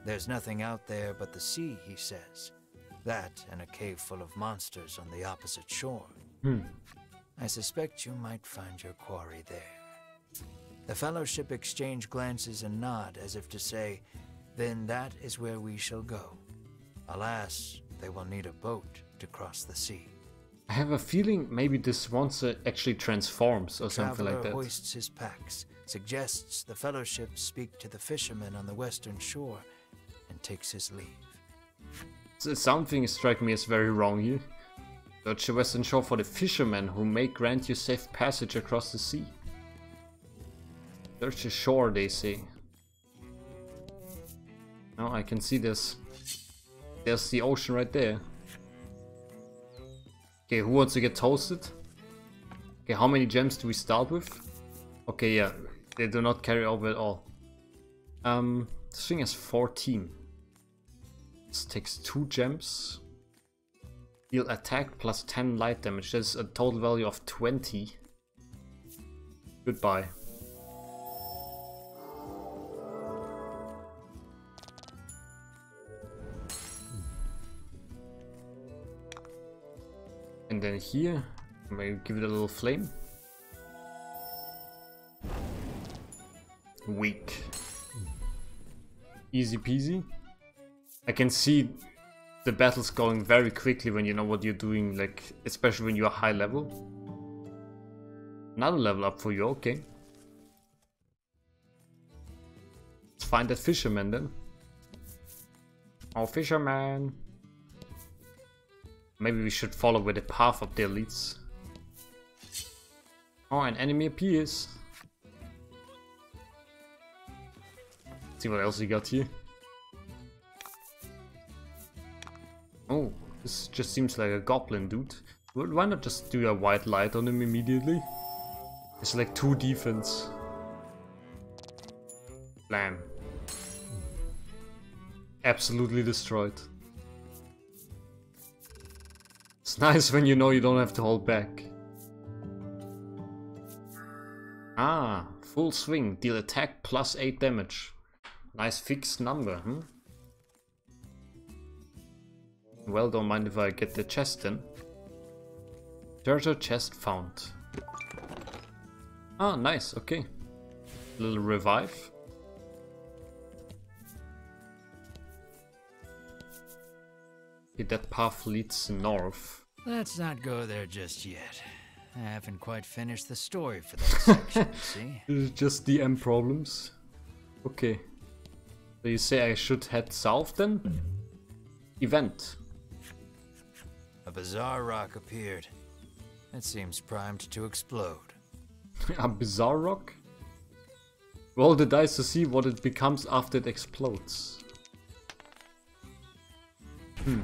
There's nothing out there but the sea, he says. That and a cave full of monsters on the opposite shore. Hmm. I suspect you might find your quarry there. The Fellowship exchange glances and nod as if to say, then that is where we shall go. Alas, they will need a boat to cross the sea. I have a feeling maybe this monster actually transforms or something like that. The traveler hoists his packs, suggests the Fellowship speak to the fishermen on the western shore, and takes his leave. So something strikes me as very wrong here. Search the western shore for the fishermen who may grant you safe passage across the sea. Search the shore, they say. Now I can see this. There's the ocean right there. Okay, who wants to get toasted? Okay, how many gems do we start with? Okay, yeah, they do not carry over at all. Um, this thing has fourteen. This takes two gems. Deal attack plus ten light damage. That's a total value of twenty. Goodbye. And then here, Maybe give it a little flame. Weak. Easy peasy. I can see the battles going very quickly when you know what you're doing, like especially when you're high level. Another level up for you, okay. Let's find that fisherman then. Oh, fisherman. Maybe we should follow where the path up there leads. Oh, an enemy appears. Let's see what else we got here. Oh, this just seems like a goblin, dude. Well, why not just do a white light on him immediately? It's like two defense. Blam. Absolutely destroyed. It's nice when you know you don't have to hold back. Ah, full swing, deal attack plus eight damage. Nice fixed number, hmm? Well, don't mind if I get the chest then. Treasure chest found. Ah, nice, okay. Little revive. Okay, that path leads north. Let's not go there just yet. I haven't quite finished the story for that section, see? It's just D M problems. Okay. So you say I should head south then? Event. A bizarre rock appeared. It seems primed to explode. A bizarre rock? Roll the dice to see what it becomes after it explodes. Hmm.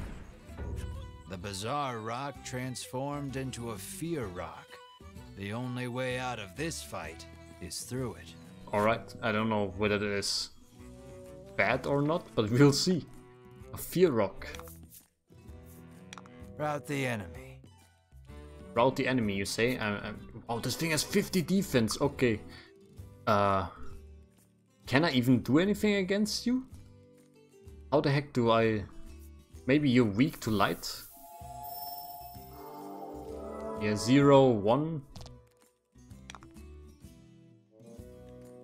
The bizarre rock transformed into a fear rock. The only way out of this fight is through it. Alright, I don't know whether that is bad or not, but we'll see. A fear rock. Rout the enemy. Rout the enemy, you say? I'm, I'm, oh, this thing has fifty defense, okay. Uh, can I even do anything against you? How the heck do I... Maybe you're weak to light? Yeah, zero, one.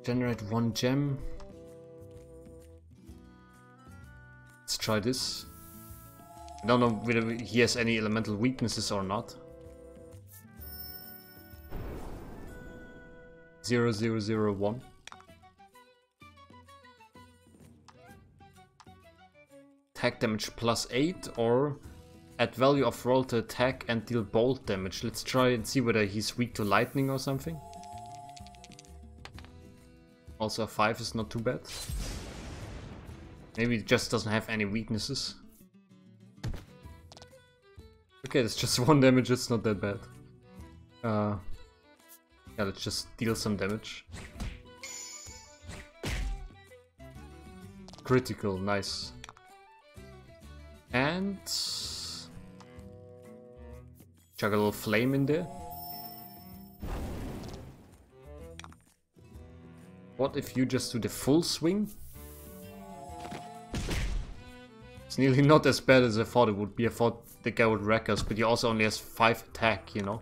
Generate one gem. Let's try this. I don't know whether he has any elemental weaknesses or not. Zero, zero, zero, one. Attack damage plus eight, or add value of roll to attack and deal bolt damage. Let's try and see whether he's weak to lightning or something. Also a five is not too bad. Maybe it just doesn't have any weaknesses. Okay, that's just one damage, it's not that bad. Uh, yeah, let's just deal some damage. Critical, nice. And chuck a little flame in there. What if you just do the full swing? It's nearly not as bad as I thought it would be. I thought the guy would wreck us, but he also only has five attack, you know.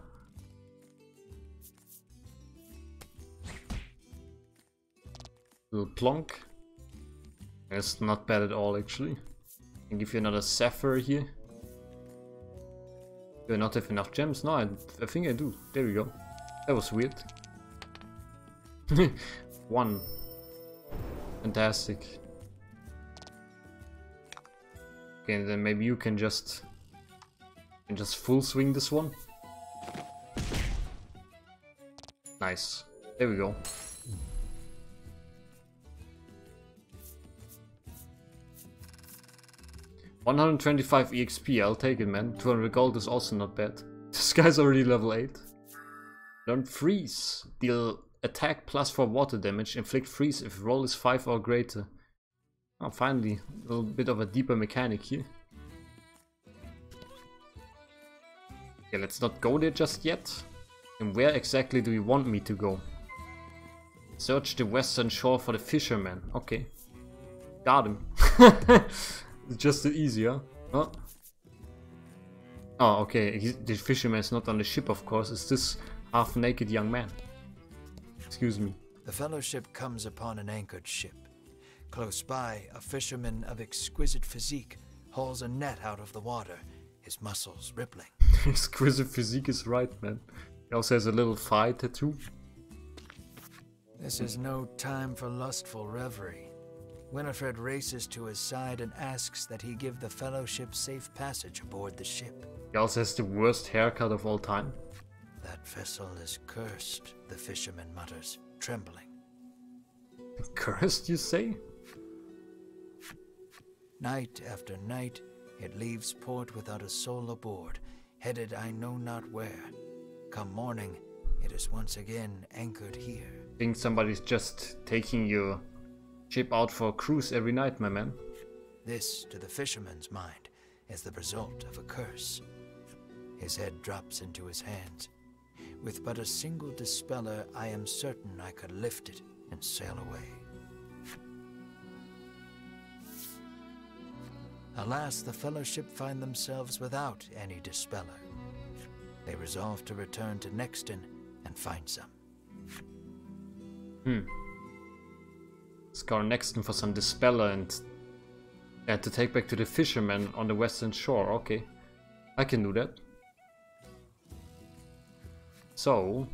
Little plonk. It's not bad at all, actually. Can give you another sapphire here. Do I not have enough gems? No, I, I think I do. There we go. That was weird. One. Fantastic. Okay, and then maybe you can just can just full swing this one. Nice. There we go. one hundred twenty-five E X P, I'll take it, man. two hundred gold is also not bad. This guy's already level eight. Learn freeze. Deal attack plus four water damage. Inflict freeze if roll is five or greater. Oh, finally, a little bit of a deeper mechanic here. Okay, let's not go there just yet. And where exactly do you want me to go? Search the western shore for the fisherman. Okay. Got him. It's just easier, huh? Oh, okay. He's, the fisherman's not on the ship, of course. It's this half-naked young man. Excuse me. The Fellowship comes upon an anchored ship. Close by, a fisherman of exquisite physique hauls a net out of the water, his muscles rippling. Exquisite physique is right, man. He also has a little thigh tattoo. This is no time for lustful reverie. Winifred races to his side and asks that he give the Fellowship safe passage aboard the ship. He also has the worst haircut of all time. That vessel is cursed, the fisherman mutters, trembling. Cursed, you say? Night after night, it leaves port without a soul aboard, headed I know not where. Come morning, it is once again anchored here. I think somebody's just taking your ship out for a cruise every night, my man. This, to the fisherman's mind, is the result of a curse. His head drops into his hands. With but a single dispeller, I am certain I could lift it and sail away. Alas, the Fellowship find themselves without any dispeller. They resolve to return to Nexton and find some. Hmm. Scour Nexton for some dispeller and, and to take back to the fishermen on the western shore. Okay, I can do that. So,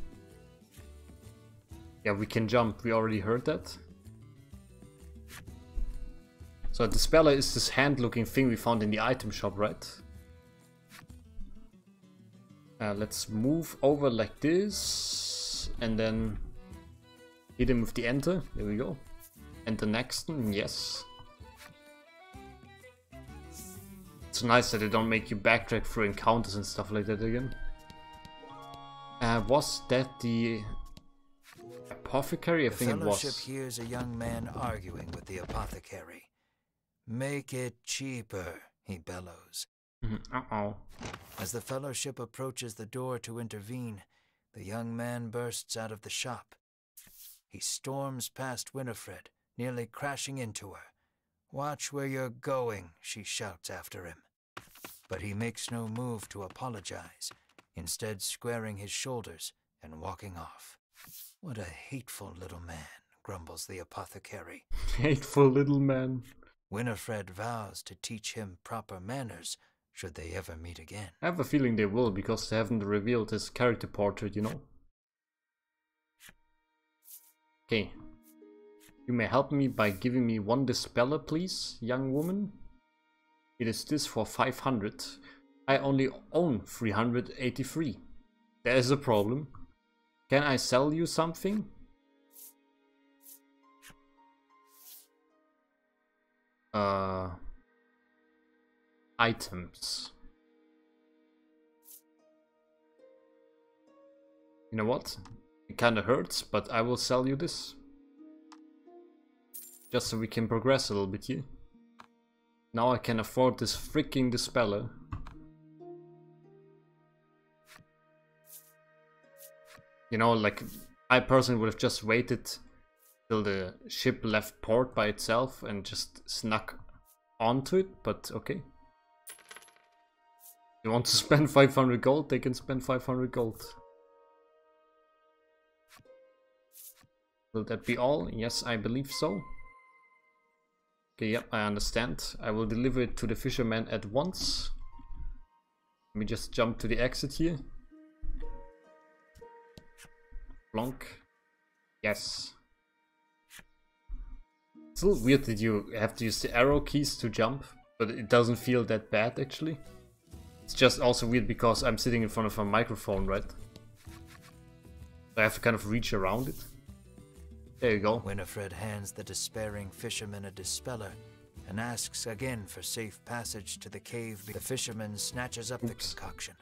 yeah, we can jump. We already heard that. So the speller is this hand-looking thing we found in the item shop, right? Uh, let's move over like this, and then hit him with the enter. There we go. Enter Nexton. Yes. It's nice that they don't make you backtrack through encounters and stuff like that again. Uh, was that the apothecary? I think it was. The Fellowship hears a young man arguing with the apothecary. Make it cheaper, he bellows. Uh-oh. As the Fellowship approaches the door to intervene, the young man bursts out of the shop. He storms past Winifred, nearly crashing into her. Watch where you're going, she shouts after him. But he makes no move to apologize, instead squaring his shoulders and walking off. What a hateful little man, grumbles the apothecary. Hateful little man. Winifred vows to teach him proper manners should they ever meet again. I have a feeling they will, because they haven't revealed his character portrait, you know. Okay. You may help me by giving me one dispeller, please, young woman. It is this for five hundred. I only own three hundred eighty-three. There is a problem. Can I sell you something? Uh, items. You know what? It kinda hurts, but I will sell you this. Just so we can progress a little bit here. Now I can afford this freaking dispeller. You know, like, I personally would have just waited till the ship left port by itself and just snuck onto it, but okay. They want to spend five hundred gold, they can spend five hundred gold. Will that be all? Yes, I believe so. Okay, yep, I understand. I will deliver it to the fisherman at once. Let me just jump to the exit here. Blonk. Yes. It's a little weird that you have to use the arrow keys to jump, but it doesn't feel that bad actually. It's just also weird because I'm sitting in front of a microphone, right? So I have to kind of reach around it. There you go. Winifred hands the despairing fisherman a dispeller and asks again for safe passage to the cave. The fisherman snatches up Oops. the concoction,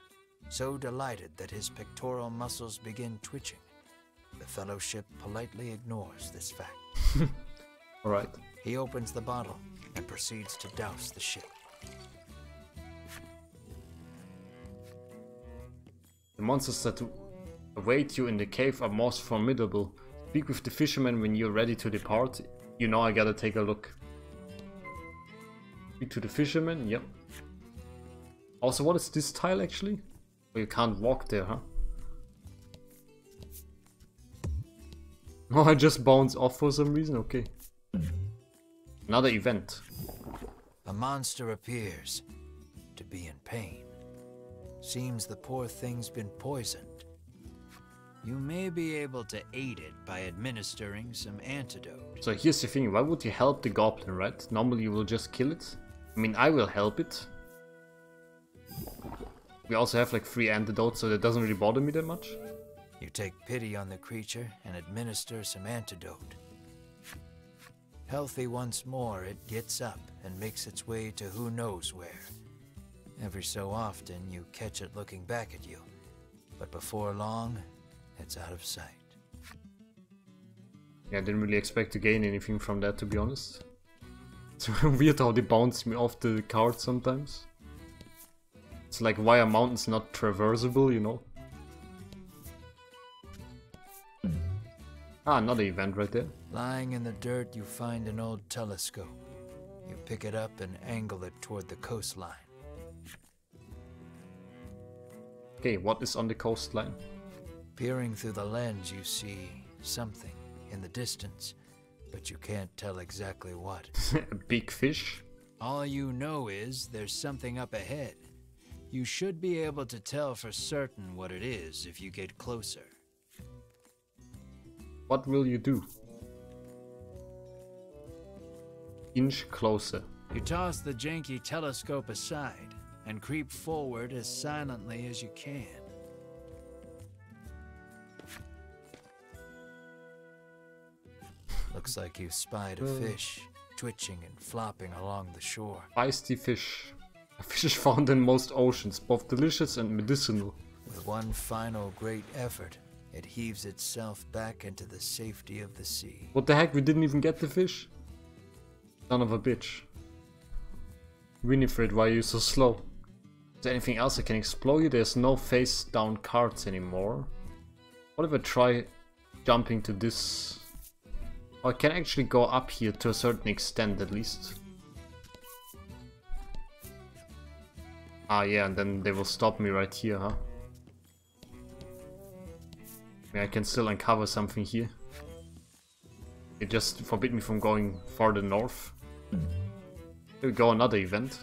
so delighted that his pectoral muscles begin twitching. The Fellowship politely ignores this fact. All right. He opens the bottle and proceeds to douse the ship. The monsters that await you in the cave are most formidable. Speak with the fisherman when you're ready to depart. You know I gotta take a look. Speak to the fisherman, yep. Also, what is this tile actually? Oh, you can't walk there, huh? Oh, I just bounced off for some reason? Okay. Another event. A monster appears to be in pain. Seems the poor thing's been poisoned. You may be able to aid it by administering some antidote. So here's the thing, why would you help the goblin, right? Normally you will just kill it. I mean, I will help it. We also have like three antidotes, so that doesn't really bother me that much. You take pity on the creature and administer some antidote. Healthy once more, it gets up and makes its way to who knows where. Every so often you catch it looking back at you, but before long, it's out of sight. Yeah, I didn't really expect to gain anything from that, to be honest. It's weird how they bounce me off the card sometimes. It's like, why are mountains not traversable, you know? Ah, another event right there. Lying in the dirt, you find an old telescope. You pick it up and angle it toward the coastline. Okay, what is on the coastline? Peering through the lens, you see something in the distance, but you can't tell exactly what. A big fish? All you know is there's something up ahead. You should be able to tell for certain what it is if you get closer. What will you do? Inch closer. You toss the janky telescope aside and creep forward as silently as you can. Looks like you spied a fish, twitching and flopping along the shore. Feisty fish. A fish found in most oceans, both delicious and medicinal. With one final great effort, it heaves itself back into the safety of the sea. What the heck? We didn't even get the fish? Son of a bitch. Winifred, why are you so slow? Is there anything else I can explore you? There's no face down cards anymore. What if I try jumping to this... Oh, I can actually go up here to a certain extent, at least. Ah, yeah, and then they will stop me right here, huh? I mean, I can still uncover something here. It just forbid me from going farther north. Here we go, another event.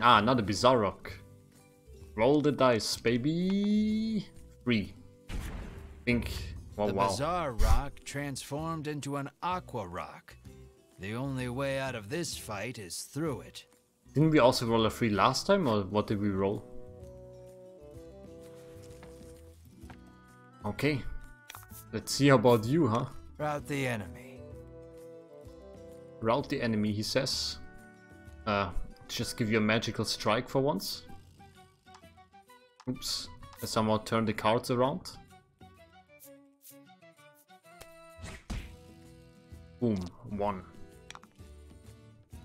Ah, another bizarre rock. Roll the dice, baby. Three. Think. Oh, the wow. Bizarre rock transformed into an aqua rock. The only way out of this fight is through it. Didn't we also roll a three last time, or what did we roll? Okay. Let's see about you, huh? Rout the enemy. Rout the enemy, he says. Uh, just give you a magical strike for once. Oops. I somehow turned the cards around. Boom, one.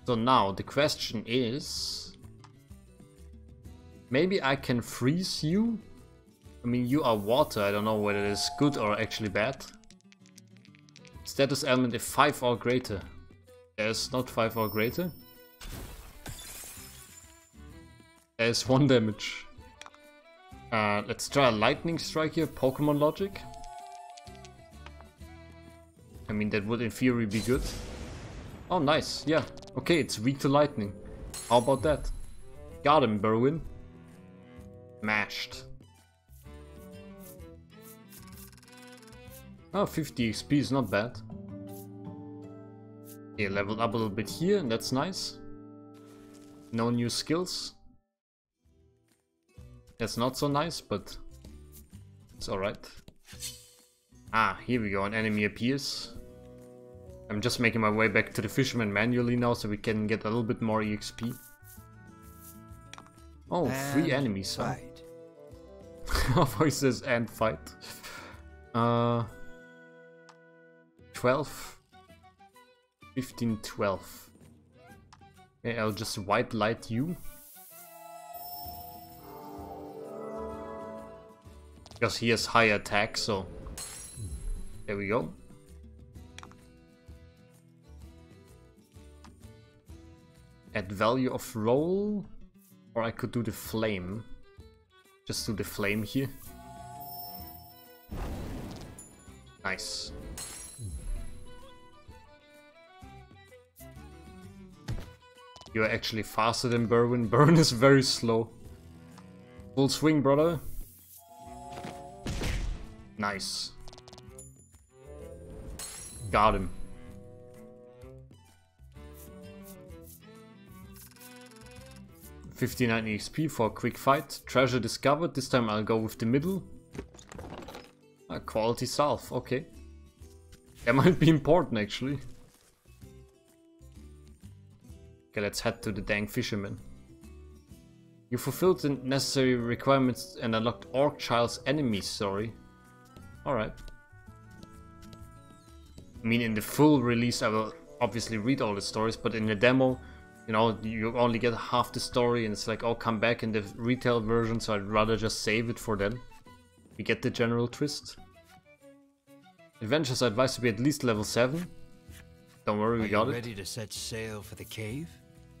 So now the question is, maybe I can freeze you? I mean, you are water, I don't know whether it is good or actually bad. Status element if five or greater. There's not five or greater. There's one damage. Uh, let's try a lightning strike here, Pokemon logic. I mean, that would in theory be good. Oh, nice. Yeah. Okay, it's weak to lightning. How about that? Got him, Berwyn. Mashed. Oh, fifty X P is not bad. Okay, leveled up a little bit here, and that's nice. No new skills. That's not so nice, but it's alright. Ah, here we go, an enemy appears. I'm just making my way back to the fisherman manually now, so we can get a little bit more E X P. Oh, and three enemies, huh? Voice says, and fight. Uh, twelve, fifteen, twelve. Okay, I'll just white light you. Because he has high attack, so... There we go. Add value of roll. Or I could do the flame. Just do the flame here. Nice. You're actually faster than Berwyn. Berwyn is very slow. Full swing, brother. Nice. Got him. fifty-nine E X P for a quick fight. Treasure discovered. This time I'll go with the middle. Ah, quality salve. Okay. That might be important, actually. Okay, let's head to the dang fisherman. You fulfilled the necessary requirements and unlocked Orc Child's enemies, sorry. Alright. I mean, in the full release I will obviously read all the stories, but in the demo, you know, you only get half the story and it's like, oh, come back in the retail version, so I'd rather just save it for then. We get the general twist. Adventures are advised to be at least level seven. Don't worry, we got it. Are you ready to set sail for the cave?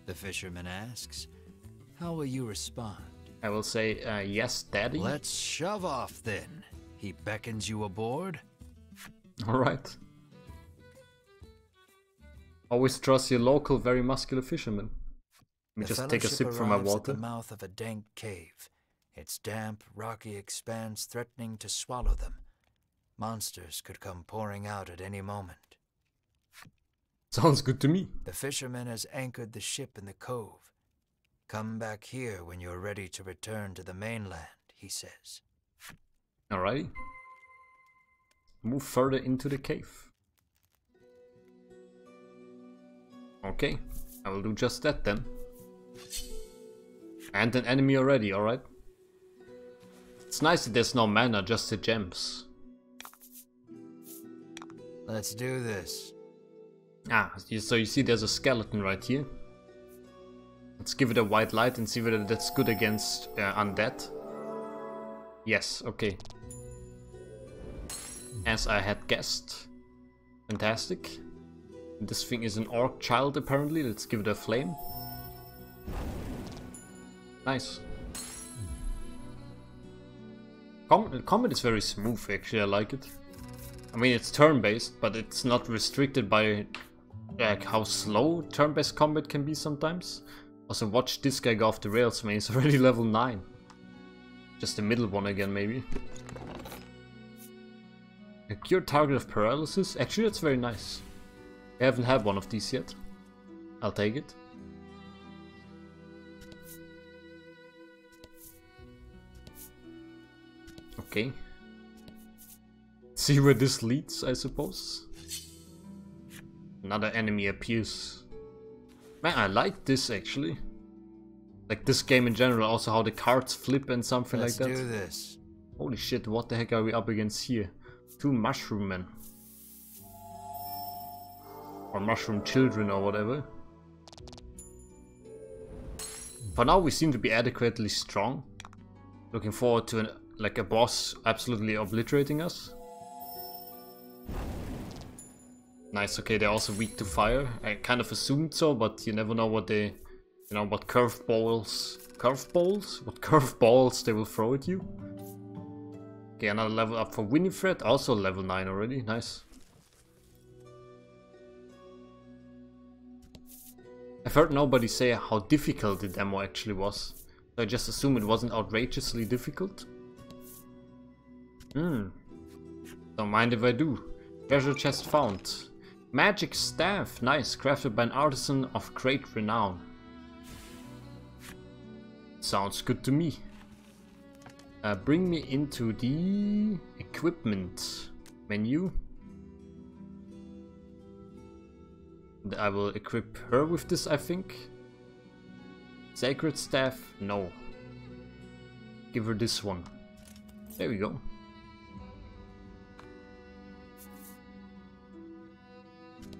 The fisherman asks. How will you respond? I will say, uh, yes, daddy. Let's shove off then. He beckons you aboard. Alright. Always trust your local, very muscular fisherman. Let me just take a sip from my water. At the mouth of a dank cave. Its damp, rocky expanse threatening to swallow them. Monsters could come pouring out at any moment. Sounds good to me. The fisherman has anchored the ship in the cove. Come back here when you're ready to return to the mainland, he says. Alrighty. Move further into the cave. Okay, I will do just that then. And an enemy already, alright. It's nice that there's no mana, just the gems. Let's do this. Ah, so you see there's a skeleton right here. Let's give it a white light and see whether that's good against uh, undead. Yes, okay. As I had guessed. Fantastic. This thing is an orc child apparently. Let's give it a flame. Nice. Com- combat is very smooth actually, I like it. I mean, it's turn-based, but it's not restricted by like how slow turn-based combat can be sometimes. Also, watch this guy go off the rails, man. He's already level nine. Just the middle one again, maybe. A cure target of paralysis. Actually, that's very nice. I haven't had one of these yet. I'll take it. Okay. See where this leads, I suppose. Another enemy appears. Man, I like this actually. Like this game in general, also how the cards flip and something Let's like that. Do this. Holy shit, what the heck are we up against here? Two mushroom men. Or mushroom children or whatever. For now we seem to be adequately strong. Looking forward to an like a boss absolutely obliterating us. Nice, okay, they're also weak to fire. I kind of assumed so, but you never know what they, you know, what curveballs, curveballs? What curveballs they will throw at you. Okay, another level up for Winifred, also level nine already, nice. I've heard nobody say how difficult the demo actually was, so I just assume it wasn't outrageously difficult. Hmm, don't mind if I do. Treasure chest found. Magic staff, nice, crafted by an artisan of great renown. Sounds good to me. Uh, bring me into the equipment menu. And I will equip her with this, I think. Sacred staff, no. Give her this one. There we go.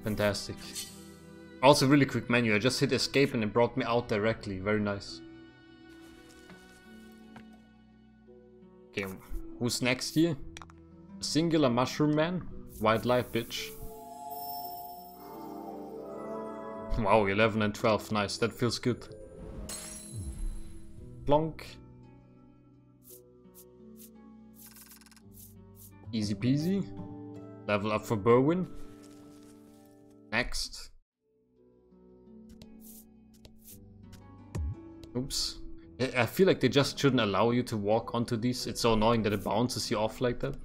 Fantastic. Also really quick menu, I just hit escape and it brought me out directly, very nice. Okay, who's next here? A singular mushroom man? White light, bitch. Wow, eleven and twelve, nice, that feels good. Plonk. Easy peasy. Level up for Berwyn. Next. Oops. I feel like they just shouldn't allow you to walk onto these. It's so annoying that it bounces you off like that.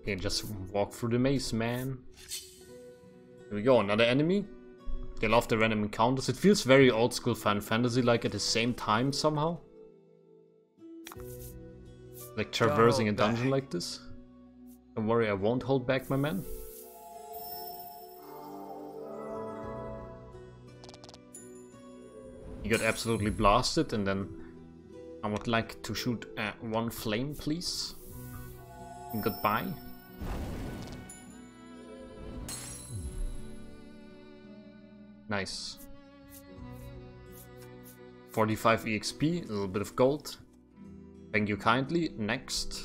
Okay, just walk through the maze, man. Here we go, another enemy. They love the random encounters. It feels very old school fan fantasy like at the same time somehow. Like traversing a dungeon like this. Don't worry, I won't hold back, my man. He got absolutely blasted, and then I would like to shoot uh, one flame, please. And goodbye. Nice. forty-five E X P, a little bit of gold. Thank you kindly. Next.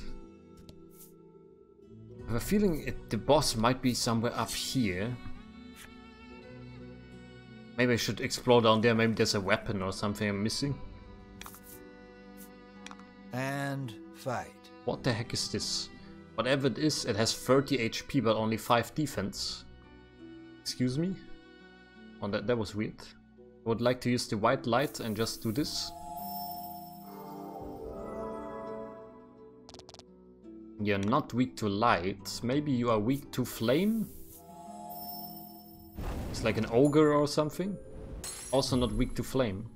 I have a feeling it, the boss might be somewhere up here. Maybe I should explore down there. Maybe there's a weapon or something I'm missing. And fight. What the heck is this? Whatever it is, it has thirty H P but only five defense. Excuse me? Oh, that, that was weird. I would like to use the white light and just do this. You're not weak to light. Maybe you are weak to flame? It's like an ogre or something. Also not weak to flame.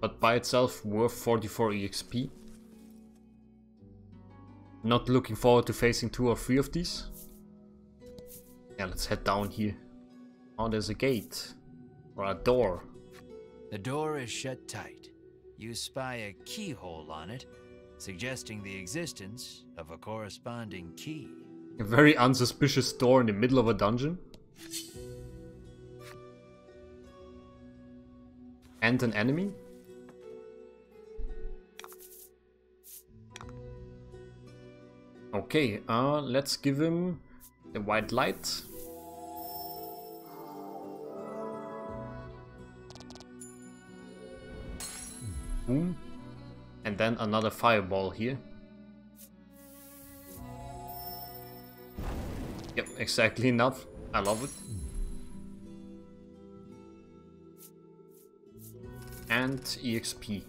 But by itself worth forty-four E X P. Not looking forward to facing two or three of these. Yeah, let's head down here. Oh, there's a gate. Or a door. The door is shut tight. You spy a keyhole on it, suggesting the existence of a corresponding key. A very unsuspicious door in the middle of a dungeon. And an enemy. Okay, uh, let's give him the white light. Boom. And then another fireball here. Yep, exactly enough. I love it. And E X P.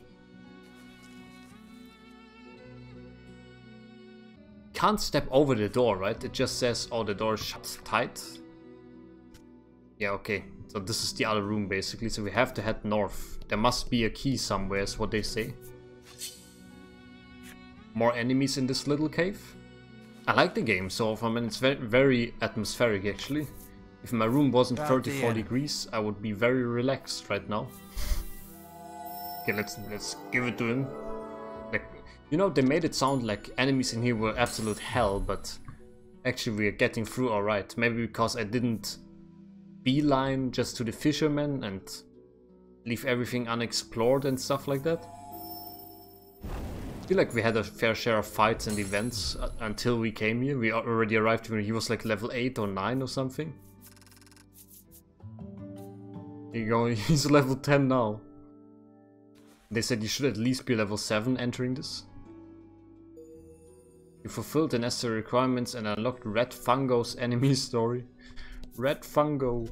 Can't step over the door, right? It just says, oh, the door shuts tight. Yeah, okay. So this is the other room, basically. So we have to head north. There must be a key somewhere, is what they say. More enemies in this little cave. I like the game so far, I mean, it's very, very atmospheric, actually. If my room wasn't thirty-four degrees, I would be very relaxed right now. Okay, let's, let's give it to him. You know, they made it sound like enemies in here were absolute hell, but actually we are getting through alright. Maybe because I didn't beeline just to the fishermen and leave everything unexplored and stuff like that. I feel like we had a fair share of fights and events until we came here. We already arrived when he was like level eight or nine or something. Here you go, he's level ten now. They said you should at least be level seven entering this. You fulfilled the necessary requirements and unlocked Red Fungo's enemy story. Red Fungo.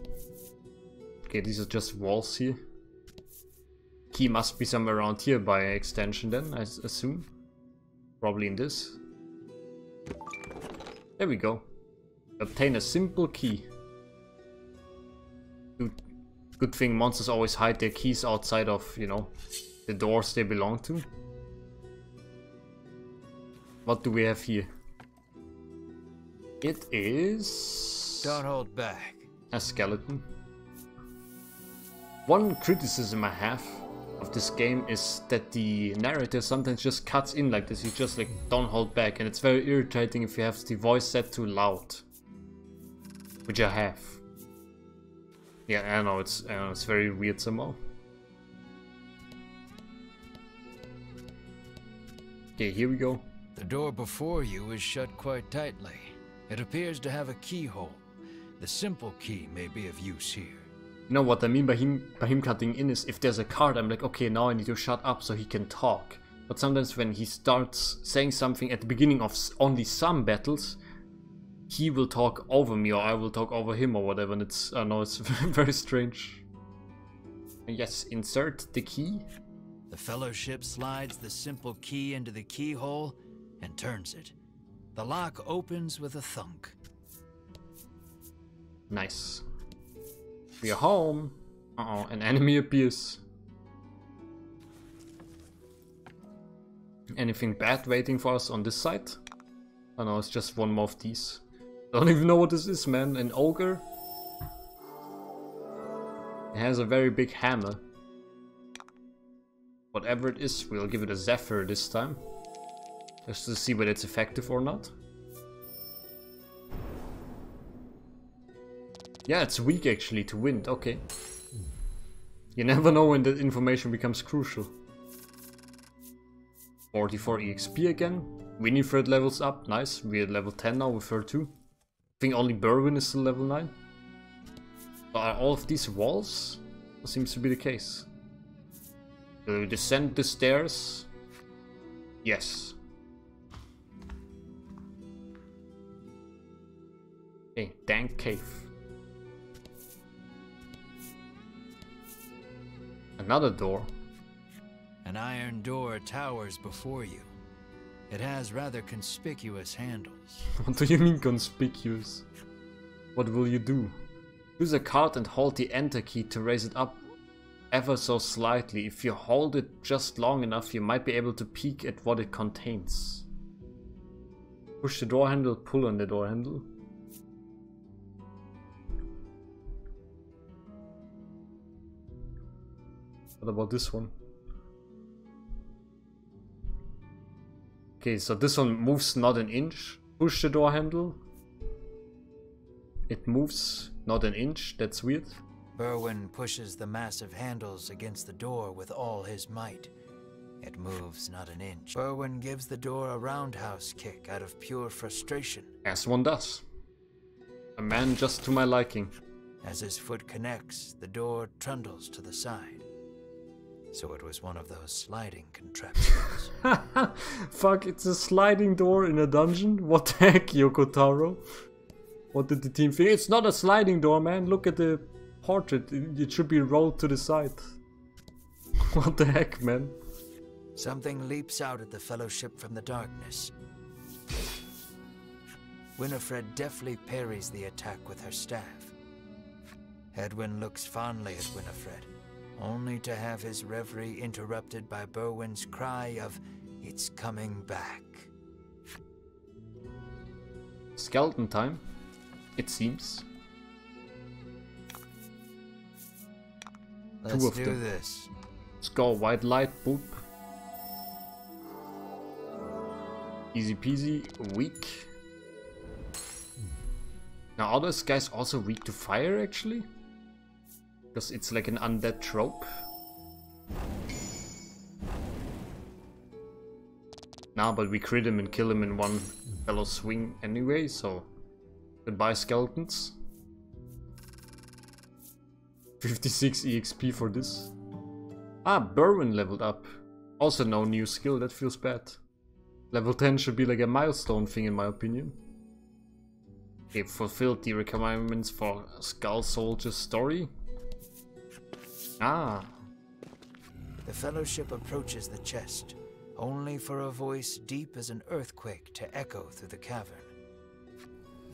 Okay, these are just walls here. Key must be somewhere around here by extension then, I assume. Probably in this. There we go. Obtain a simple key. Good thing monsters always hide their keys outside of, you know, the doors they belong to. What do we have here? It is... Don't hold back. A skeleton. One criticism I have of this game is that the narrator sometimes just cuts in like this. You just like, don't hold back. And it's very irritating if you have the voice set too loud. Which I have. Yeah, I know, it's, I know, it's very weird somehow. Okay, here we go. The door before you is shut quite tightly. It appears to have a keyhole, The simple key may be of use here. You know what I mean by him by him cutting in is if there's a card, I'm like, okay, now I need to shut up so he can talk. But sometimes when he starts saying something at the beginning of only some battles, he will talk over me or I will talk over him or whatever, and it's, I know, it's very strange. Yes, insert the key. The fellowship slides the simple key into the keyhole and turns it. The lock opens with a thunk. Nice. We are home. Uh-oh, an enemy appears. Anything bad waiting for us on this side? Oh no, it's just one more of these. Don't even know what this is, man. An ogre? It has a very big hammer. Whatever it is, we'll give it a Zephyr this time. Just to see whether it's effective or not. Yeah, it's weak actually to wind, okay. You never know when that information becomes crucial. forty-four E X P again. Winifred levels up, nice. We're at level ten now with her too. I think only Berwyn is still level nine. Are all of these walls? That seems to be the case. Will we descend the stairs? Yes. Hey, dank cave. Another door. An iron door towers before you. It has rather conspicuous handles. What do you mean conspicuous? What will you do? Use a card and hold the enter key to raise it up ever so slightly. If you hold it just long enough, you might be able to peek at what it contains. Push the door handle, pull on the door handle. What about this one? Okay, so this one moves not an inch. Push the door handle. It moves not an inch, that's weird. Berwyn pushes the massive handles against the door with all his might. It moves not an inch. Berwyn gives the door a roundhouse kick out of pure frustration. As one does. A man just to my liking. As his foot connects, the door trundles to the side. So it was one of those sliding contraptions. Fuck, it's a sliding door in a dungeon? What the heck, Yoko Taro? What did the team think? It's not a sliding door, man. Look at the portrait. It should be rolled to the side. What the heck, man? Something leaps out at the fellowship from the darkness. Winifred deftly parries the attack with her staff. Hedwyn looks fondly at Winifred, only to have his reverie interrupted by Berwyn's cry of, "It's coming back." Skeleton time. It seems. Let's Two of do them. this. Let's go. White light. Boop. Easy peasy. Weak. Now, are those guys also weak to fire, actually? Because it's like an undead trope. Nah, but we crit him and kill him in one fellow swing anyway, so... Goodbye, skeletons. fifty-six E X P for this. Ah, Berwyn leveled up. Also no new skill, that feels bad. Level ten should be like a milestone thing in my opinion. They fulfilled the requirements for Skull Soldier's story. Ah. The fellowship approaches the chest, only for a voice deep as an earthquake to echo through the cavern.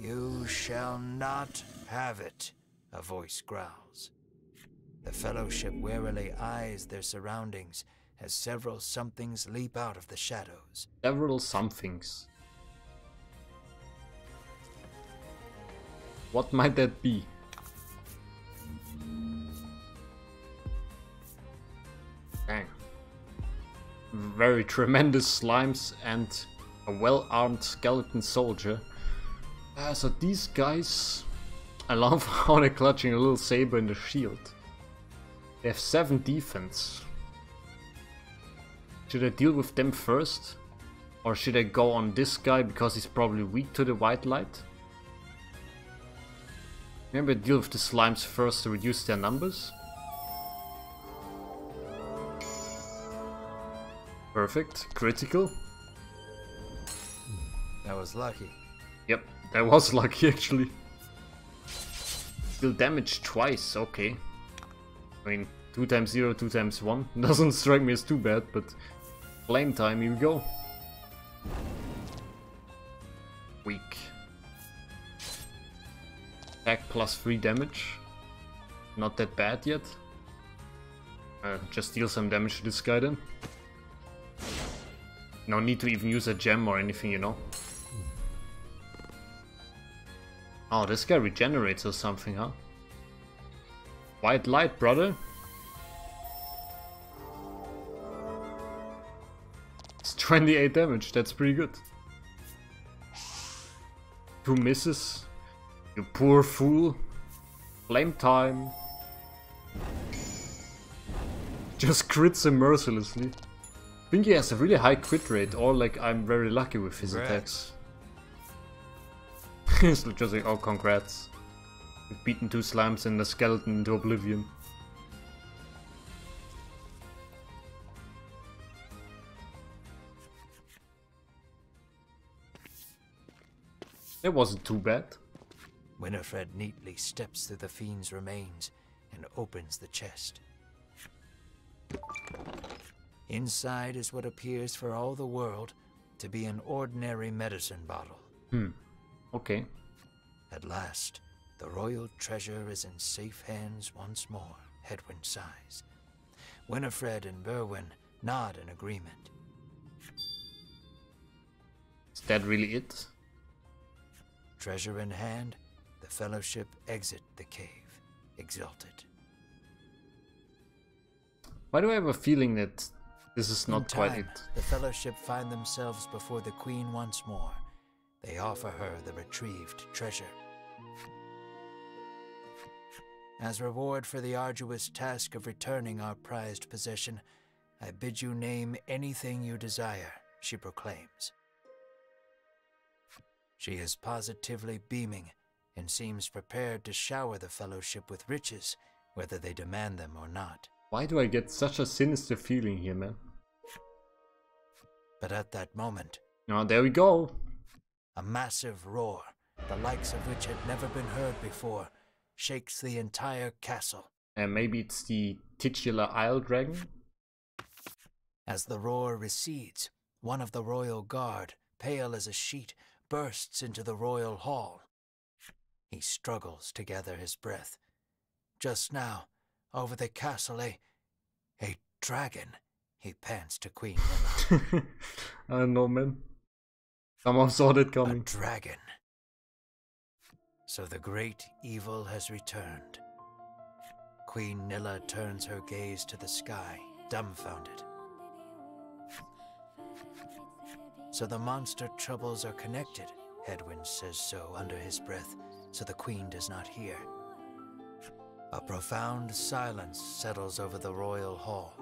"You shall not have it," a voice growls. The fellowship warily eyes their surroundings as several somethings leap out of the shadows. Several somethings. What might that be? Dang. Very tremendous slimes and a well-armed skeleton soldier. Uh, so these guys, I love how they're clutching a little saber and a shield. They have seven defense. Should I deal with them first? Or should I go on this guy because he's probably weak to the white light? Maybe deal with the slimes first to reduce their numbers. Perfect. Critical. That was lucky. Yep, that was lucky actually. Deal damage twice, okay. I mean, two times zero, two times one. Doesn't strike me as too bad, but flame time, here we go. Weak. Attack plus three damage. Not that bad yet. Uh, just deal some damage to this guy then. No need to even use a gem or anything, you know. Oh, this guy regenerates or something, huh? White light, brother. It's twenty-eight damage, that's pretty good. Two misses. You poor fool. Flame time. Just crits him mercilessly. I think he has a really high crit rate, or like I'm very lucky with his attacks. He's just like, oh congrats. We've beaten two slimes and the skeleton into oblivion. It wasn't too bad. Winifred neatly steps through the fiend's remains and opens the chest. Inside is what appears for all the world to be an ordinary medicine bottle. Hmm. Okay. At last, the royal treasure is in safe hands once more. Hedwyn sighs. Winifred and Berwyn nod in agreement. Is that really it? Treasure in hand, the fellowship exit the cave, exalted. Why do I have a feeling that this is not time, quite it? The fellowship find themselves before the queen once more. They offer her the retrieved treasure. As reward for the arduous task of returning our prized possession, I bid you name anything you desire, she proclaims. She is positively beaming and seems prepared to shower the fellowship with riches, whether they demand them or not. Why do I get such a sinister feeling here, man? But at that moment... Oh, there we go! A massive roar, the likes of which had never been heard before, shakes the entire castle. And maybe it's the titular Isle Dragon? As the roar recedes, one of the royal guard, pale as a sheet, bursts into the royal hall. He struggles to gather his breath. Just now, over the castle, a, a dragon, he pants to Queen Nilla. I don't know, man. Someone saw that coming. A dragon. So the great evil has returned. Queen Nilla turns her gaze to the sky, dumbfounded. So the monster troubles are connected, Hedwyn says so under his breath, so the queen does not hear. A profound silence settles over the royal hall.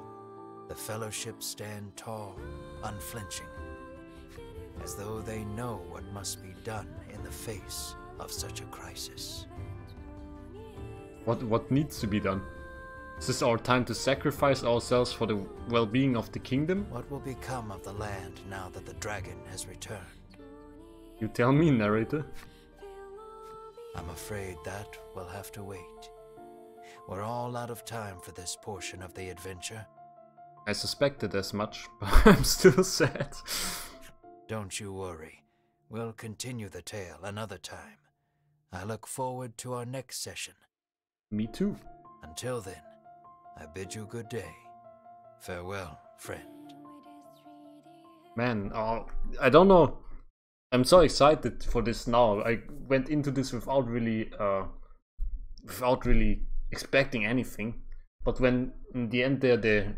The fellowship stand tall, unflinching, as though they know what must be done in the face of such a crisis. What, what needs to be done? Is this our time to sacrifice ourselves for the well-being of the kingdom? What will become of the land now that the dragon has returned? You tell me, narrator. I'm afraid that we'll have to wait. We're all out of time for this portion of the adventure. I suspected as much, but I'm still sad. Don't you worry. We'll continue the tale another time. I look forward to our next session. Me too. Until then, I bid you good day. Farewell, friend. Man, oh, I don't know. I'm so excited for this now. I went into this without really, uh, without really expecting anything. But when in the end there the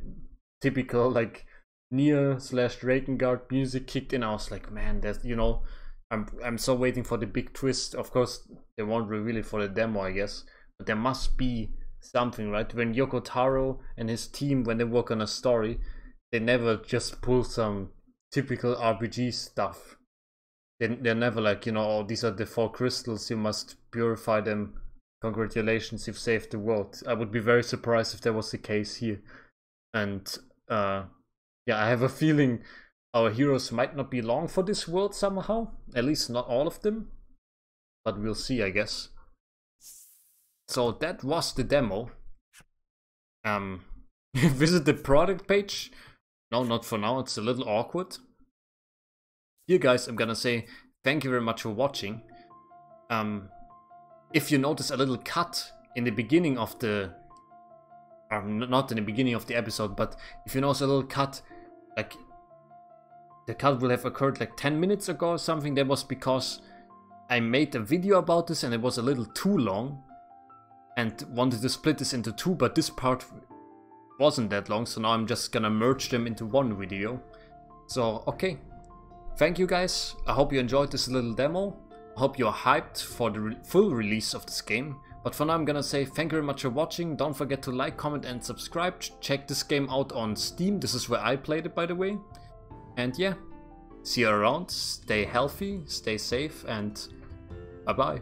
typical like Nier slash Drakengard music kicked in, I was like, man, that's, you know, I'm I'm so waiting for the big twist. Of course, they won't reveal it for the demo, I guess. But there must be something, right? When Yoko Taro and his team, when they work on a story, they never just pull some typical R P G stuff. They, they're never like, you know, oh, these are the four crystals, you must purify them, Congratulations, you've saved the world. I would be very surprised if that was the case here. And uh, yeah, I have a feeling our heroes might not be long for this world somehow. At least not all of them. But we'll see, I guess. So that was the demo. Um, visit the product page. No, not for now. It's a little awkward. Here, guys, I'm gonna say thank you very much for watching. Um, if you notice a little cut in the beginning of the... Um, not in the beginning of the episode, but if you notice a little cut, like... The cut will have occurred like ten minutes ago or something. That was because I made a video about this and it was a little too long. And wanted to split this into two, but this part wasn't that long. So now I'm just gonna merge them into one video. So, okay. Thank you guys. I hope you enjoyed this little demo. I hope you're hyped for the re full release of this game. But for now I'm gonna say thank you very much for watching. Don't forget to like, comment and subscribe. Check this game out on Steam. This is where I played it, by the way. And yeah, see you around. Stay healthy, stay safe and bye bye.